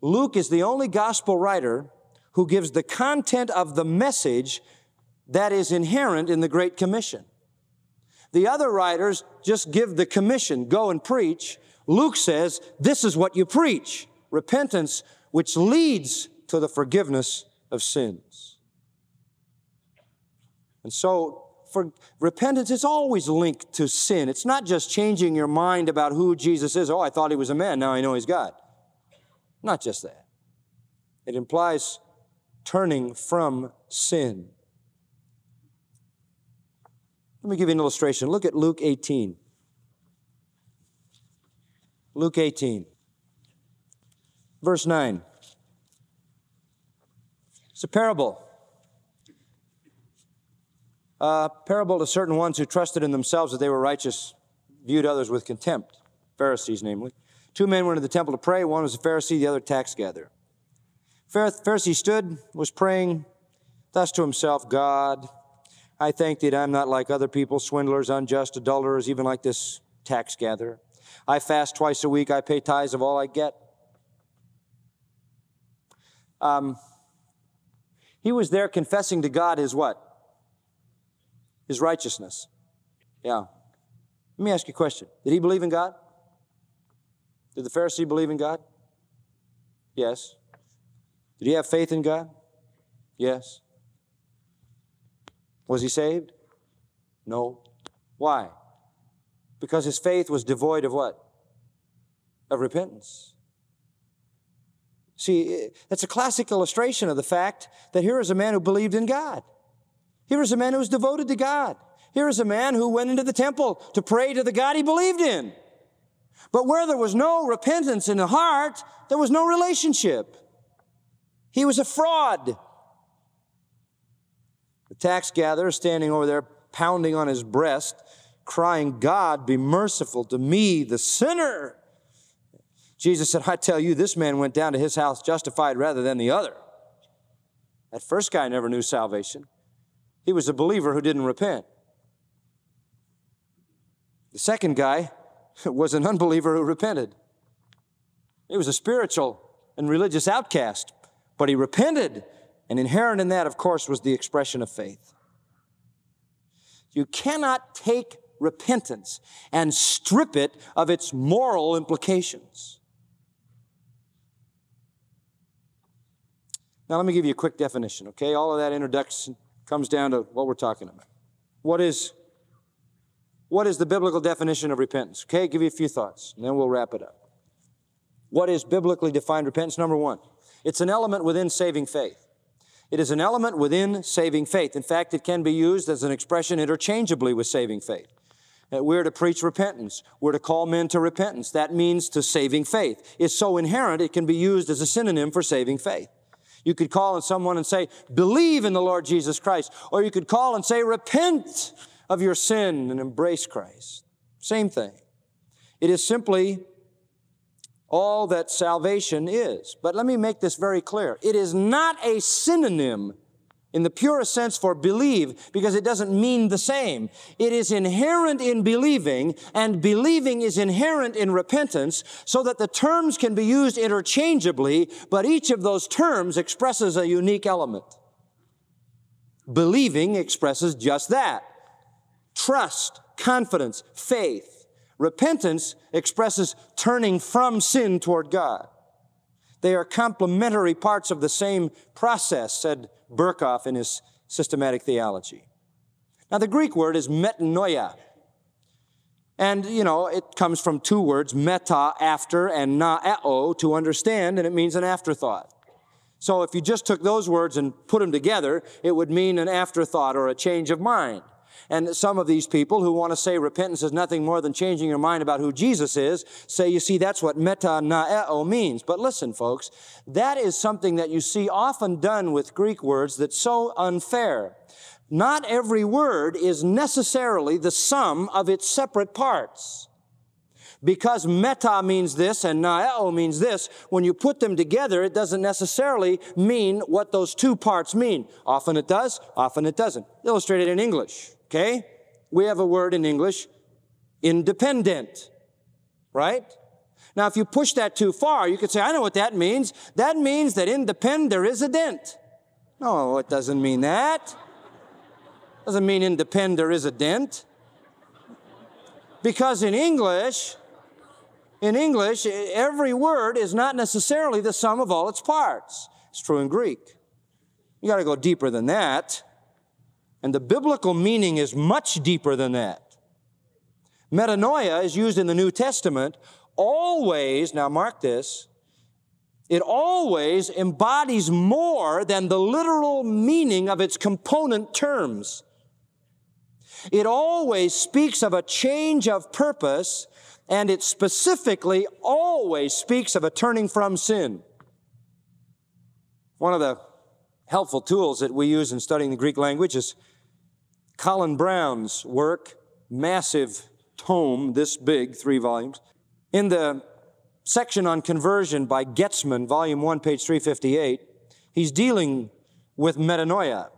Luke is the only gospel writer who gives the content of the message that is inherent in the Great Commission. The other writers just give the commission, go and preach. Luke says, this is what you preach, repentance, which leads to the forgiveness of sins. And so, for repentance is always linked to sin. It's not just changing your mind about who Jesus is. Oh, I thought he was a man, now I know he's God. Not just that. It implies turning from sin. Let me give you an illustration. Look at Luke eighteen. Luke eighteen, verse nine. It's a parable. A parable to certain ones who trusted in themselves that they were righteous, viewed others with contempt, Pharisees namely. Two men went to the temple to pray. One was a Pharisee, the other a tax gatherer. Pharisee stood, was praying thus to himself, God, I thank thee that I'm not like other people, swindlers, unjust, adulterers, even like this tax gatherer. I fast twice a week. I pay tithes of all I get. Um, he was there confessing to God his what? His righteousness. Yeah. Let me ask you a question. Did he believe in God? Did the Pharisee believe in God? Yes. Did he have faith in God? Yes. Was he saved? No. Why? Because his faith was devoid of what? Of repentance. See, that's a classic illustration of the fact that here is a man who believed in God. Here is a man who was devoted to God. Here is a man who went into the temple to pray to the God he believed in. But where there was no repentance in the heart, there was no relationship. He was a fraud. The tax gatherer standing over there, pounding on his breast, crying, God, be merciful to me, the sinner. Jesus said, I tell you, this man went down to his house justified rather than the other. That first guy never knew salvation. He was a believer who didn't repent. The second guy was an unbeliever who repented. He was a spiritual and religious outcast, but he repented, and inherent in that, of course, was the expression of faith. You cannot take repentance and strip it of its moral implications. Now, let me give you a quick definition, okay? All of that introduction comes down to what we're talking about. What is, what is the biblical definition of repentance? Okay, I'll give you a few thoughts, and then we'll wrap it up. What is biblically defined repentance? Number one, it's an element within saving faith. It is an element within saving faith. In fact, it can be used as an expression interchangeably with saving faith. We're to preach repentance. We're to call men to repentance. That means to saving faith. It's so inherent, it can be used as a synonym for saving faith. You could call on someone and say, believe in the Lord Jesus Christ. Or you could call and say, repent of your sin and embrace Christ. Same thing. It is simply all that salvation is. But let me make this very clear. It is not a synonym in the purest sense for believe, because it doesn't mean the same. It is inherent in believing, and believing is inherent in repentance, so that the terms can be used interchangeably, but each of those terms expresses a unique element. Believing expresses just that. Trust, confidence, faith. Repentance expresses turning from sin toward God. They are complementary parts of the same process, said Berkhoff in his systematic theology. Now, the Greek word is metanoia. And, you know, it comes from two words, meta, after, and naeo, to understand, and it means an afterthought. So if you just took those words and put them together, it would mean an afterthought or a change of mind. And some of these people who want to say repentance is nothing more than changing your mind about who Jesus is, say, you see, that's what metanoeo means. But listen, folks, that is something that you see often done with Greek words that's so unfair. Not every word is necessarily the sum of its separate parts. Because meta means this and naeo means this, when you put them together, it doesn't necessarily mean what those two parts mean. Often it does, often it doesn't. Illustrated in English. Okay? We have a word in English, independent, right? Now, if you push that too far, you could say, I know what that means. That means that independent, there is a dent. No, it doesn't mean that. Doesn't mean independent, there is a dent. Because in English, in English, every word is not necessarily the sum of all its parts. It's true in Greek. You got to go deeper than that. And the biblical meaning is much deeper than that. Metanoia is used in the New Testament always, now mark this, it always embodies more than the literal meaning of its component terms. It always speaks of a change of purpose, and it specifically always speaks of a turning from sin. One of the helpful tools that we use in studying the Greek language is Colin Brown's work, massive tome, this big, three volumes. In the section on conversion by Getzmann, volume one, page three fifty-eight, he's dealing with metanoia.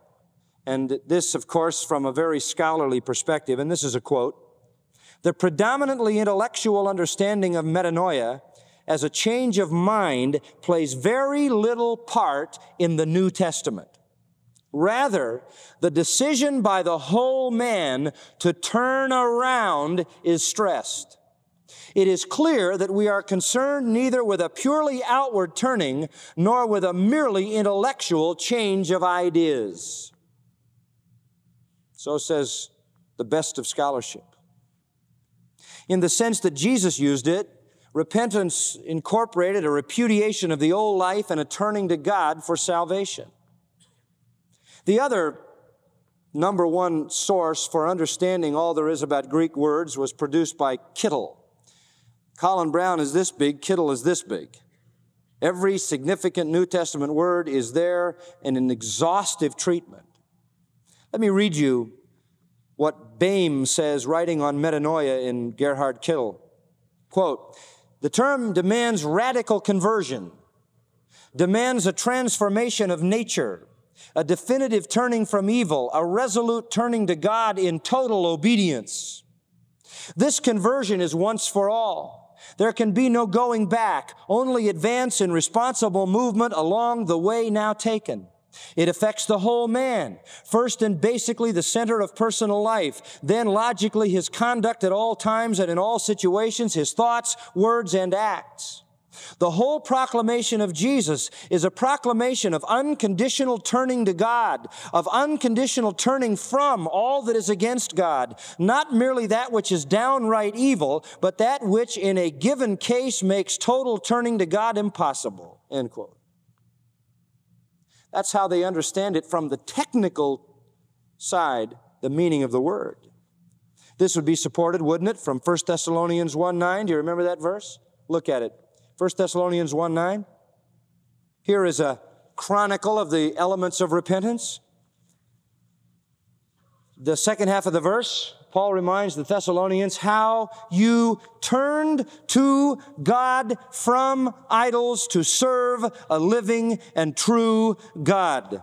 And this, of course, from a very scholarly perspective, and this is a quote, "The predominantly intellectual understanding of metanoia as a change of mind plays very little part in the New Testament. Rather, the decision by the whole man to turn around is stressed. It is clear that we are concerned neither with a purely outward turning nor with a merely intellectual change of ideas." So says the best of scholarship. In the sense that Jesus used it, repentance incorporated a repudiation of the old life and a turning to God for salvation. The other number one source for understanding all there is about Greek words was produced by Kittel. Colin Brown is this big, Kittel is this big. Every significant New Testament word is there in an exhaustive treatment. Let me read you what Behm says, writing on metanoia in Gerhard Kittel. Quote, "The term demands radical conversion, demands a transformation of nature, a definitive turning from evil, a resolute turning to God in total obedience. This conversion is once for all. There can be no going back, only advance in responsible movement along the way now taken. It affects the whole man, first and basically the center of personal life, then logically his conduct at all times and in all situations, his thoughts, words, and acts. The whole proclamation of Jesus is a proclamation of unconditional turning to God, of unconditional turning from all that is against God, not merely that which is downright evil, but that which in a given case makes total turning to God impossible." End quote. That's how they understand it from the technical side, the meaning of the word. This would be supported, wouldn't it, from First Thessalonians one nine. Do you remember that verse? Look at it. First Thessalonians one nine. Here is a chronicle of the elements of repentance. The second half of the verse, Paul reminds the Thessalonians how you turned to God from idols to serve a living and true God.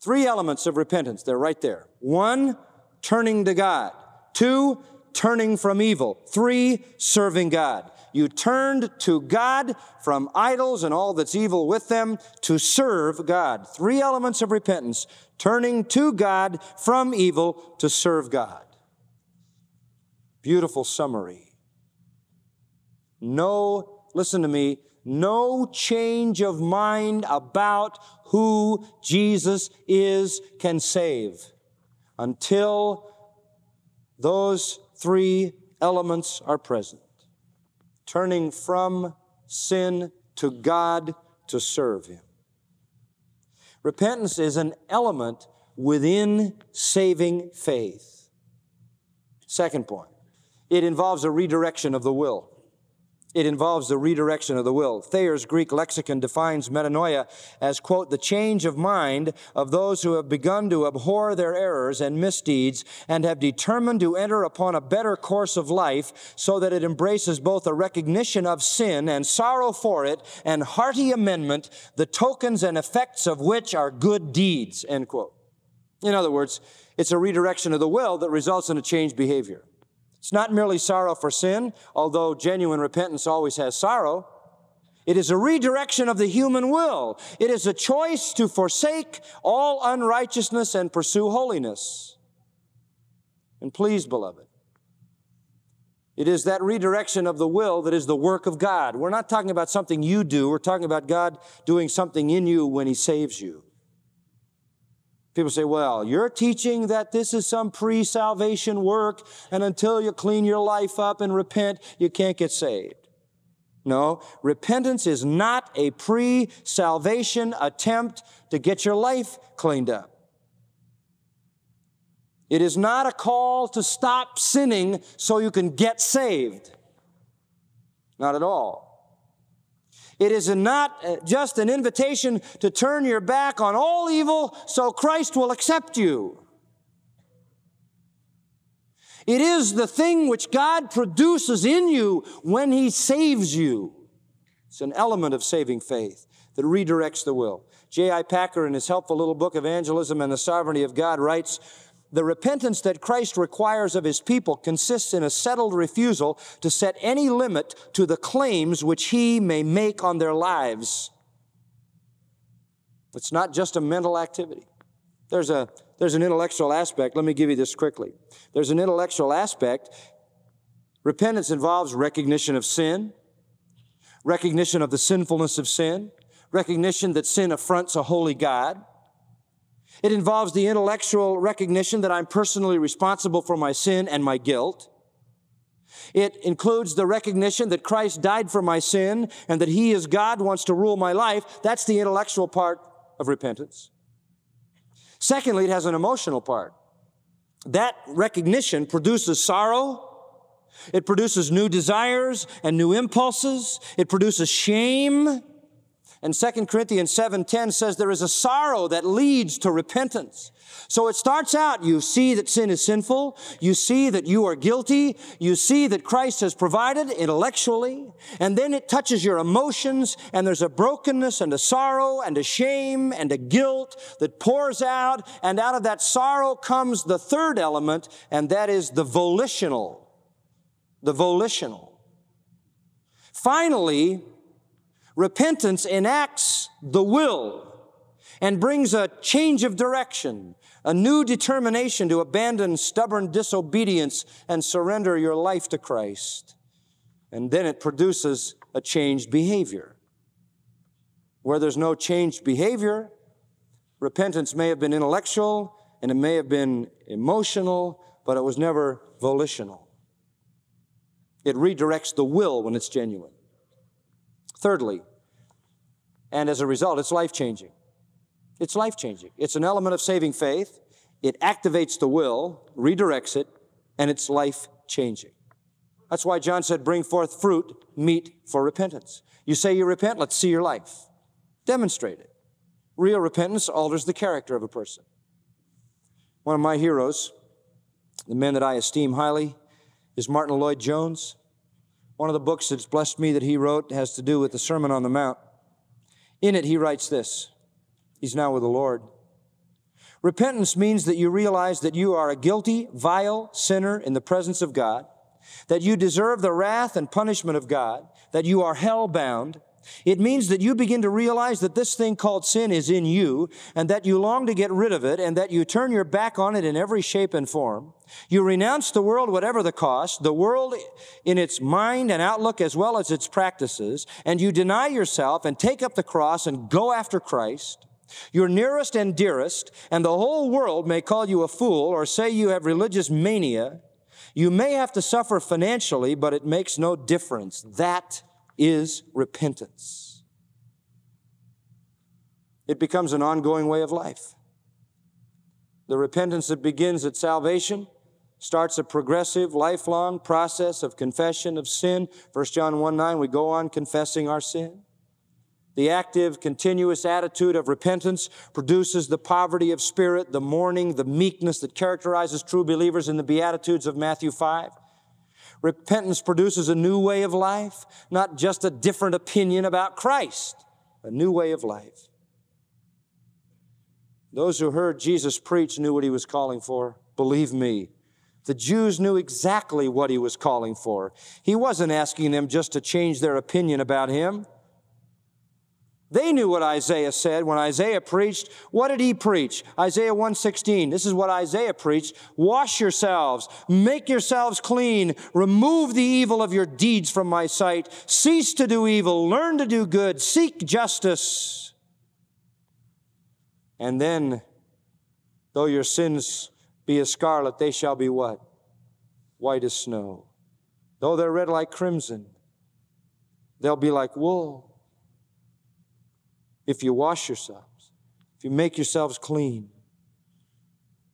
Three elements of repentance, they're right there. One, turning to God. Two, turning from evil. Three, serving God. You turned to God from idols and all that's evil with them to serve God. Three elements of repentance, turning to God from evil to serve God. Beautiful summary. No, listen to me, no change of mind about who Jesus is can save until those three elements are present. Turning from sin to God to serve Him. Repentance is an element within saving faith. Second point. It involves a redirection of the will. It involves the redirection of the will. Thayer's Greek lexicon defines metanoia as, quote, "the change of mind of those who have begun to abhor their errors and misdeeds and have determined to enter upon a better course of life so that it embraces both a recognition of sin and sorrow for it and hearty amendment, the tokens and effects of which are good deeds," end quote. In other words, it's a redirection of the will that results in a changed behavior. It's not merely sorrow for sin, although genuine repentance always has sorrow. It is a redirection of the human will. It is a choice to forsake all unrighteousness and pursue holiness. And please, beloved, it is that redirection of the will that is the work of God. We're not talking about something you do. We're talking about God doing something in you when He saves you. People say, well, you're teaching that this is some pre-salvation work, and until you clean your life up and repent, you can't get saved. No, repentance is not a pre-salvation attempt to get your life cleaned up. It is not a call to stop sinning so you can get saved. Not at all. It is not just an invitation to turn your back on all evil so Christ will accept you. It is the thing which God produces in you when He saves you. It's an element of saving faith that redirects the will. J I. Packer, in his helpful little book, Evangelism and the Sovereignty of God, writes, "The repentance that Christ requires of His people consists in a settled refusal to set any limit to the claims which He may make on their lives." It's not just a mental activity. There's a There's an intellectual aspect. Let me give you this quickly. There's an intellectual aspect. Repentance involves recognition of sin, recognition of the sinfulness of sin, recognition that sin affronts a holy God. It involves the intellectual recognition that I'm personally responsible for my sin and my guilt. It includes the recognition that Christ died for my sin and that He as God wants to rule my life. That's the intellectual part of repentance. Secondly, it has an emotional part. That recognition produces sorrow. It produces new desires and new impulses. It produces shame. And Second Corinthians seven ten says there is a sorrow that leads to repentance. So it starts out, you see that sin is sinful. You see that you are guilty. You see that Christ has provided intellectually. And then it touches your emotions, and there's a brokenness and a sorrow and a shame and a guilt that pours out. And out of that sorrow comes the third element, and that is the volitional. The volitional. Finally, repentance enacts the will and brings a change of direction, a new determination to abandon stubborn disobedience and surrender your life to Christ. And then it produces a changed behavior. Where there's no changed behavior, repentance may have been intellectual and it may have been emotional, but it was never volitional. It redirects the will when it's genuine. Thirdly, and as a result, it's life-changing. It's life-changing. It's an element of saving faith. It activates the will, redirects it, and it's life-changing. That's why John said, bring forth fruit, meet for repentance. You say you repent, let's see your life. Demonstrate it. Real repentance alters the character of a person. One of my heroes, the man that I esteem highly, is Martin Lloyd-Jones. One of the books that's blessed me that he wrote has to do with the Sermon on the Mount. In it, he writes this. He's now with the Lord. Repentance means that you realize that you are a guilty, vile sinner in the presence of God, that you deserve the wrath and punishment of God, that you are hell-bound. It means that you begin to realize that this thing called sin is in you and that you long to get rid of it and that you turn your back on it in every shape and form. You renounce the world, whatever the cost, the world in its mind and outlook as well as its practices, and you deny yourself and take up the cross and go after Christ, your nearest and dearest, and the whole world may call you a fool or say you have religious mania. You may have to suffer financially, but it makes no difference. That is repentance. It becomes an ongoing way of life. The repentance that begins at salvation starts a progressive, lifelong process of confession of sin. First John one nine, we go on confessing our sin. The active, continuous attitude of repentance produces the poverty of spirit, the mourning, the meekness that characterizes true believers in the Beatitudes of Matthew five. Repentance produces a new way of life, not just a different opinion about Christ, a new way of life. Those who heard Jesus preach knew what He was calling for. Believe me, the Jews knew exactly what He was calling for. He wasn't asking them just to change their opinion about Him. They knew what Isaiah said. When Isaiah preached, what did he preach? Isaiah one sixteen, this is what Isaiah preached. Wash yourselves, make yourselves clean, remove the evil of your deeds from my sight, cease to do evil, learn to do good, seek justice. And then, though your sins be as scarlet, they shall be what? White as snow. Though they're red like crimson, they'll be like wool. If you wash yourselves, if you make yourselves clean.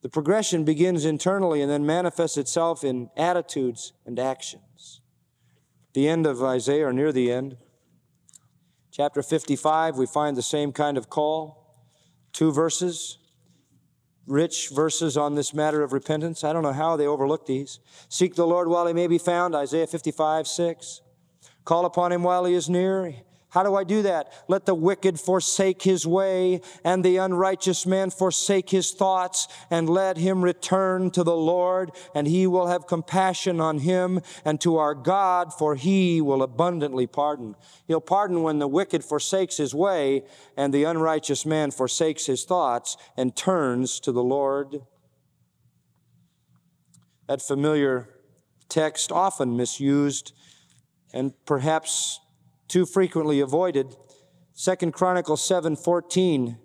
The progression begins internally and then manifests itself in attitudes and actions. The end of Isaiah, or near the end, Chapter fifty-five, we find the same kind of call. Two verses, rich verses on this matter of repentance. I don't know how they overlook these. Seek the Lord while he may be found, Isaiah fifty-five, six. Call upon him while he is near. How do I do that? Let the wicked forsake his way, and the unrighteous man forsake his thoughts, and let him return to the Lord, and he will have compassion on him, and to our God, for he will abundantly pardon. He'll pardon when the wicked forsakes his way, and the unrighteous man forsakes his thoughts, and turns to the Lord. That familiar text, often misused, and perhaps too frequently avoided, Second Chronicles seven fourteen,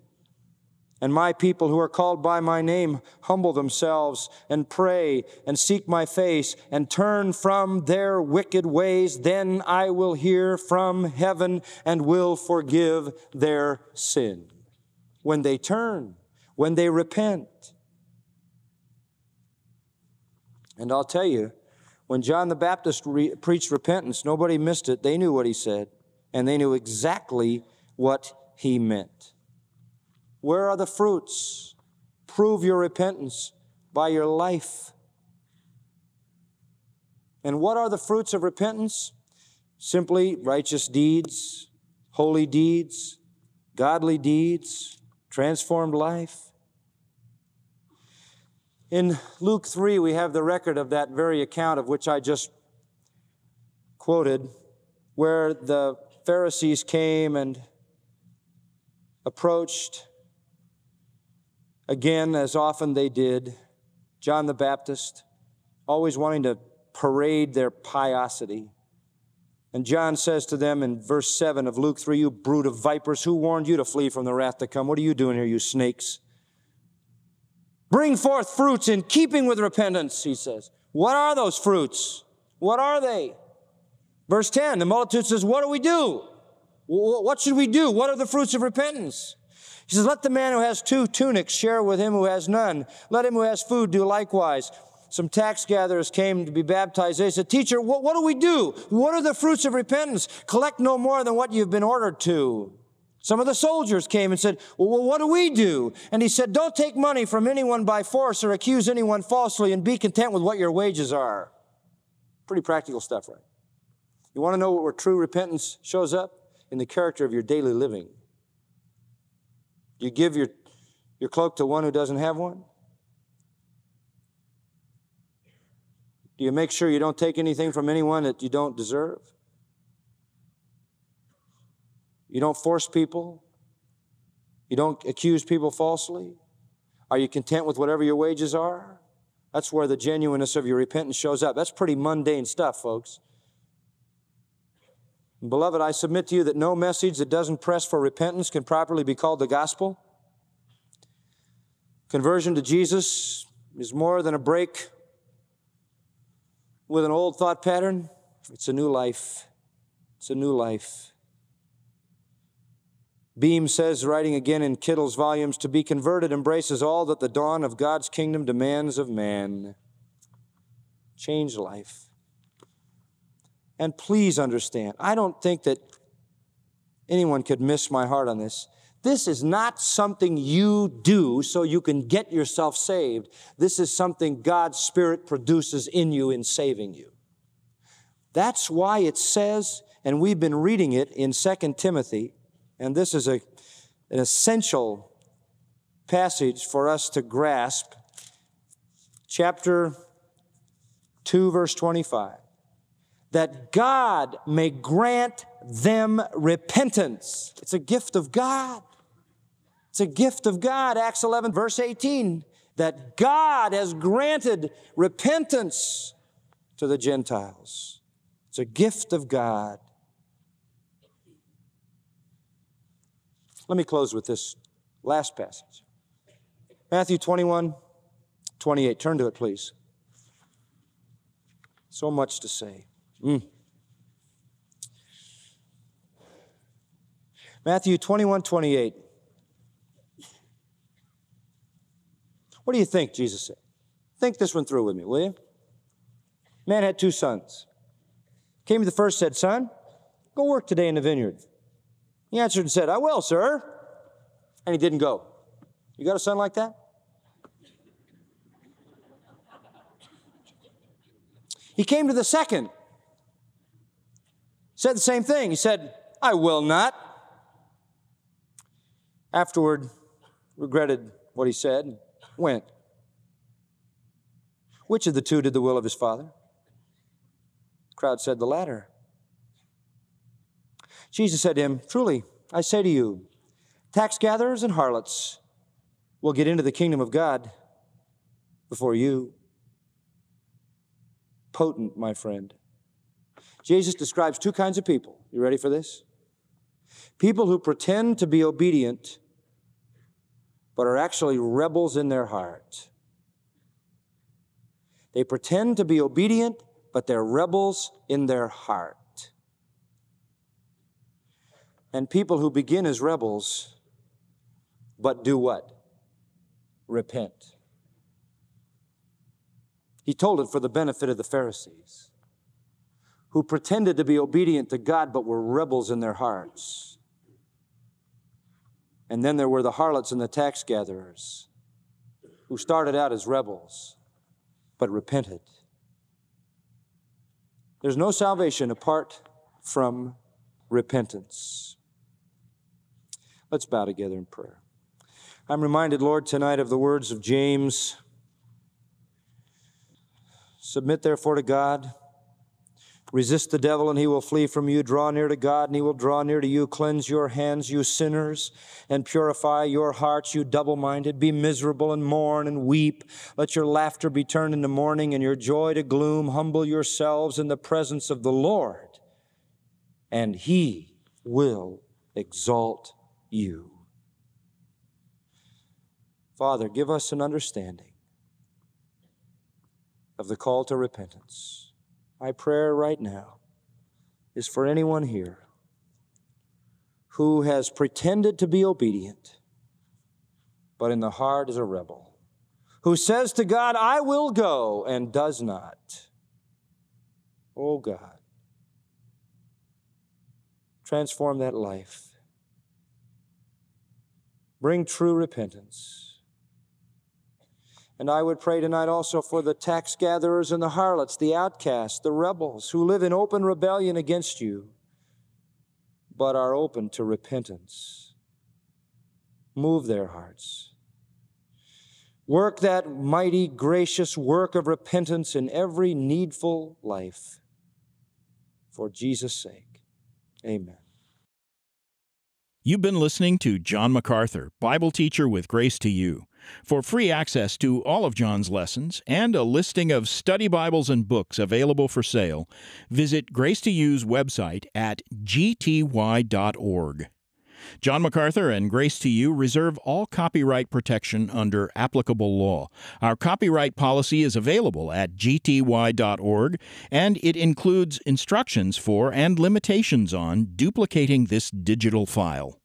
and my people who are called by my name humble themselves and pray and seek my face and turn from their wicked ways, then I will hear from heaven and will forgive their sin. When they turn, when they repent. And I'll tell you, when John the Baptist re- preached repentance, nobody missed it. They knew what he said. And they knew exactly what he meant. Where are the fruits? Prove your repentance by your life. And what are the fruits of repentance? Simply righteous deeds, holy deeds, godly deeds, transformed life. In Luke three, we have the record of that very account of which I just quoted, where the Pharisees came and approached, again, as often they did, John the Baptist, always wanting to parade their piety. And John says to them in verse seven of Luke three, you brood of vipers, who warned you to flee from the wrath to come? What are you doing here, you snakes? Bring forth fruits in keeping with repentance, he says. What are those fruits? What are they? Verse ten, the multitude says, what do we do? What should we do? What are the fruits of repentance? He says, let the man who has two tunics share with him who has none. Let him who has food do likewise. Some tax gatherers came to be baptized. They said, teacher, what, what do we do? What are the fruits of repentance? Collect no more than what you've been ordered to. Some of the soldiers came and said, well, what do we do? And he said, don't take money from anyone by force or accuse anyone falsely, and be content with what your wages are. Pretty practical stuff, right? You want to know where true repentance shows up? In the character of your daily living. You give your, your cloak to one who doesn't have one? Do you make sure you don't take anything from anyone that you don't deserve? You don't force people? You don't accuse people falsely? Are you content with whatever your wages are? That's where the genuineness of your repentance shows up. That's pretty mundane stuff, folks. Beloved, I submit to you that no message that doesn't press for repentance can properly be called the gospel. Conversion to Jesus is more than a break with an old thought pattern. It's a new life. It's a new life. Behm says, writing again in Kittel's volumes, to be converted embraces all that the dawn of God's kingdom demands of man. Change life. And please understand, I don't think that anyone could miss my heart on this. This is not something you do so you can get yourself saved. This is something God's Spirit produces in you in saving you. That's why it says, and we've been reading it in Second Timothy, and this is a, an essential passage for us to grasp. Chapter two, verse twenty-five. That God may grant them repentance. It's a gift of God. It's a gift of God. Acts eleven, verse eighteen, that God has granted repentance to the Gentiles. It's a gift of God. Let me close with this last passage. Matthew twenty-one, twenty-eight. Turn to it, please. So much to say. Mm. Matthew twenty-one, twenty-eight. What do you think, Jesus said? Think this one through with me, will you? Man had two sons. Came to the first, said, son, go work today in the vineyard. He answered and said, I will, sir. And he didn't go. You got a son like that? He came to the second. Said the same thing. He said, I will not. Afterward, regretted what he said and went. Which of the two did the will of his father? The crowd said the latter. Jesus said to him, truly, I say to you, tax gatherers and harlots will get into the kingdom of God before you. Potent, my friend. Jesus describes two kinds of people. You ready for this? People who pretend to be obedient, but are actually rebels in their heart. They pretend to be obedient, but they're rebels in their heart. And people who begin as rebels, but do what? Repent. He told it for the benefit of the Pharisees, who pretended to be obedient to God but were rebels in their hearts. And then there were the harlots and the tax gatherers, who started out as rebels but repented. There's no salvation apart from repentance. Let's bow together in prayer. I'm reminded, Lord, tonight of the words of James. Submit therefore to God. Resist the devil, and he will flee from you. Draw near to God, and he will draw near to you. Cleanse your hands, you sinners, and purify your hearts, you double-minded. Be miserable and mourn and weep. Let your laughter be turned into mourning and your joy to gloom. Humble yourselves in the presence of the Lord, and he will exalt you. Father, give us an understanding of the call to repentance. My prayer right now is for anyone here who has pretended to be obedient, but in the heart is a rebel, who says to God, I will go, and does not. Oh God, transform that life. Bring true repentance. And I would pray tonight also for the tax gatherers and the harlots, the outcasts, the rebels who live in open rebellion against you, but are open to repentance. Move their hearts. Work that mighty, gracious work of repentance in every needful life. For Jesus' sake, amen. You've been listening to John MacArthur, Bible teacher with Grace to You. For free access to all of John's lessons and a listing of study Bibles and books available for sale, visit Grace to You's website at g t y dot org. John MacArthur and Grace to You reserve all copyright protection under applicable law. Our copyright policy is available at g t y dot org, and it includes instructions for and limitations on duplicating this digital file.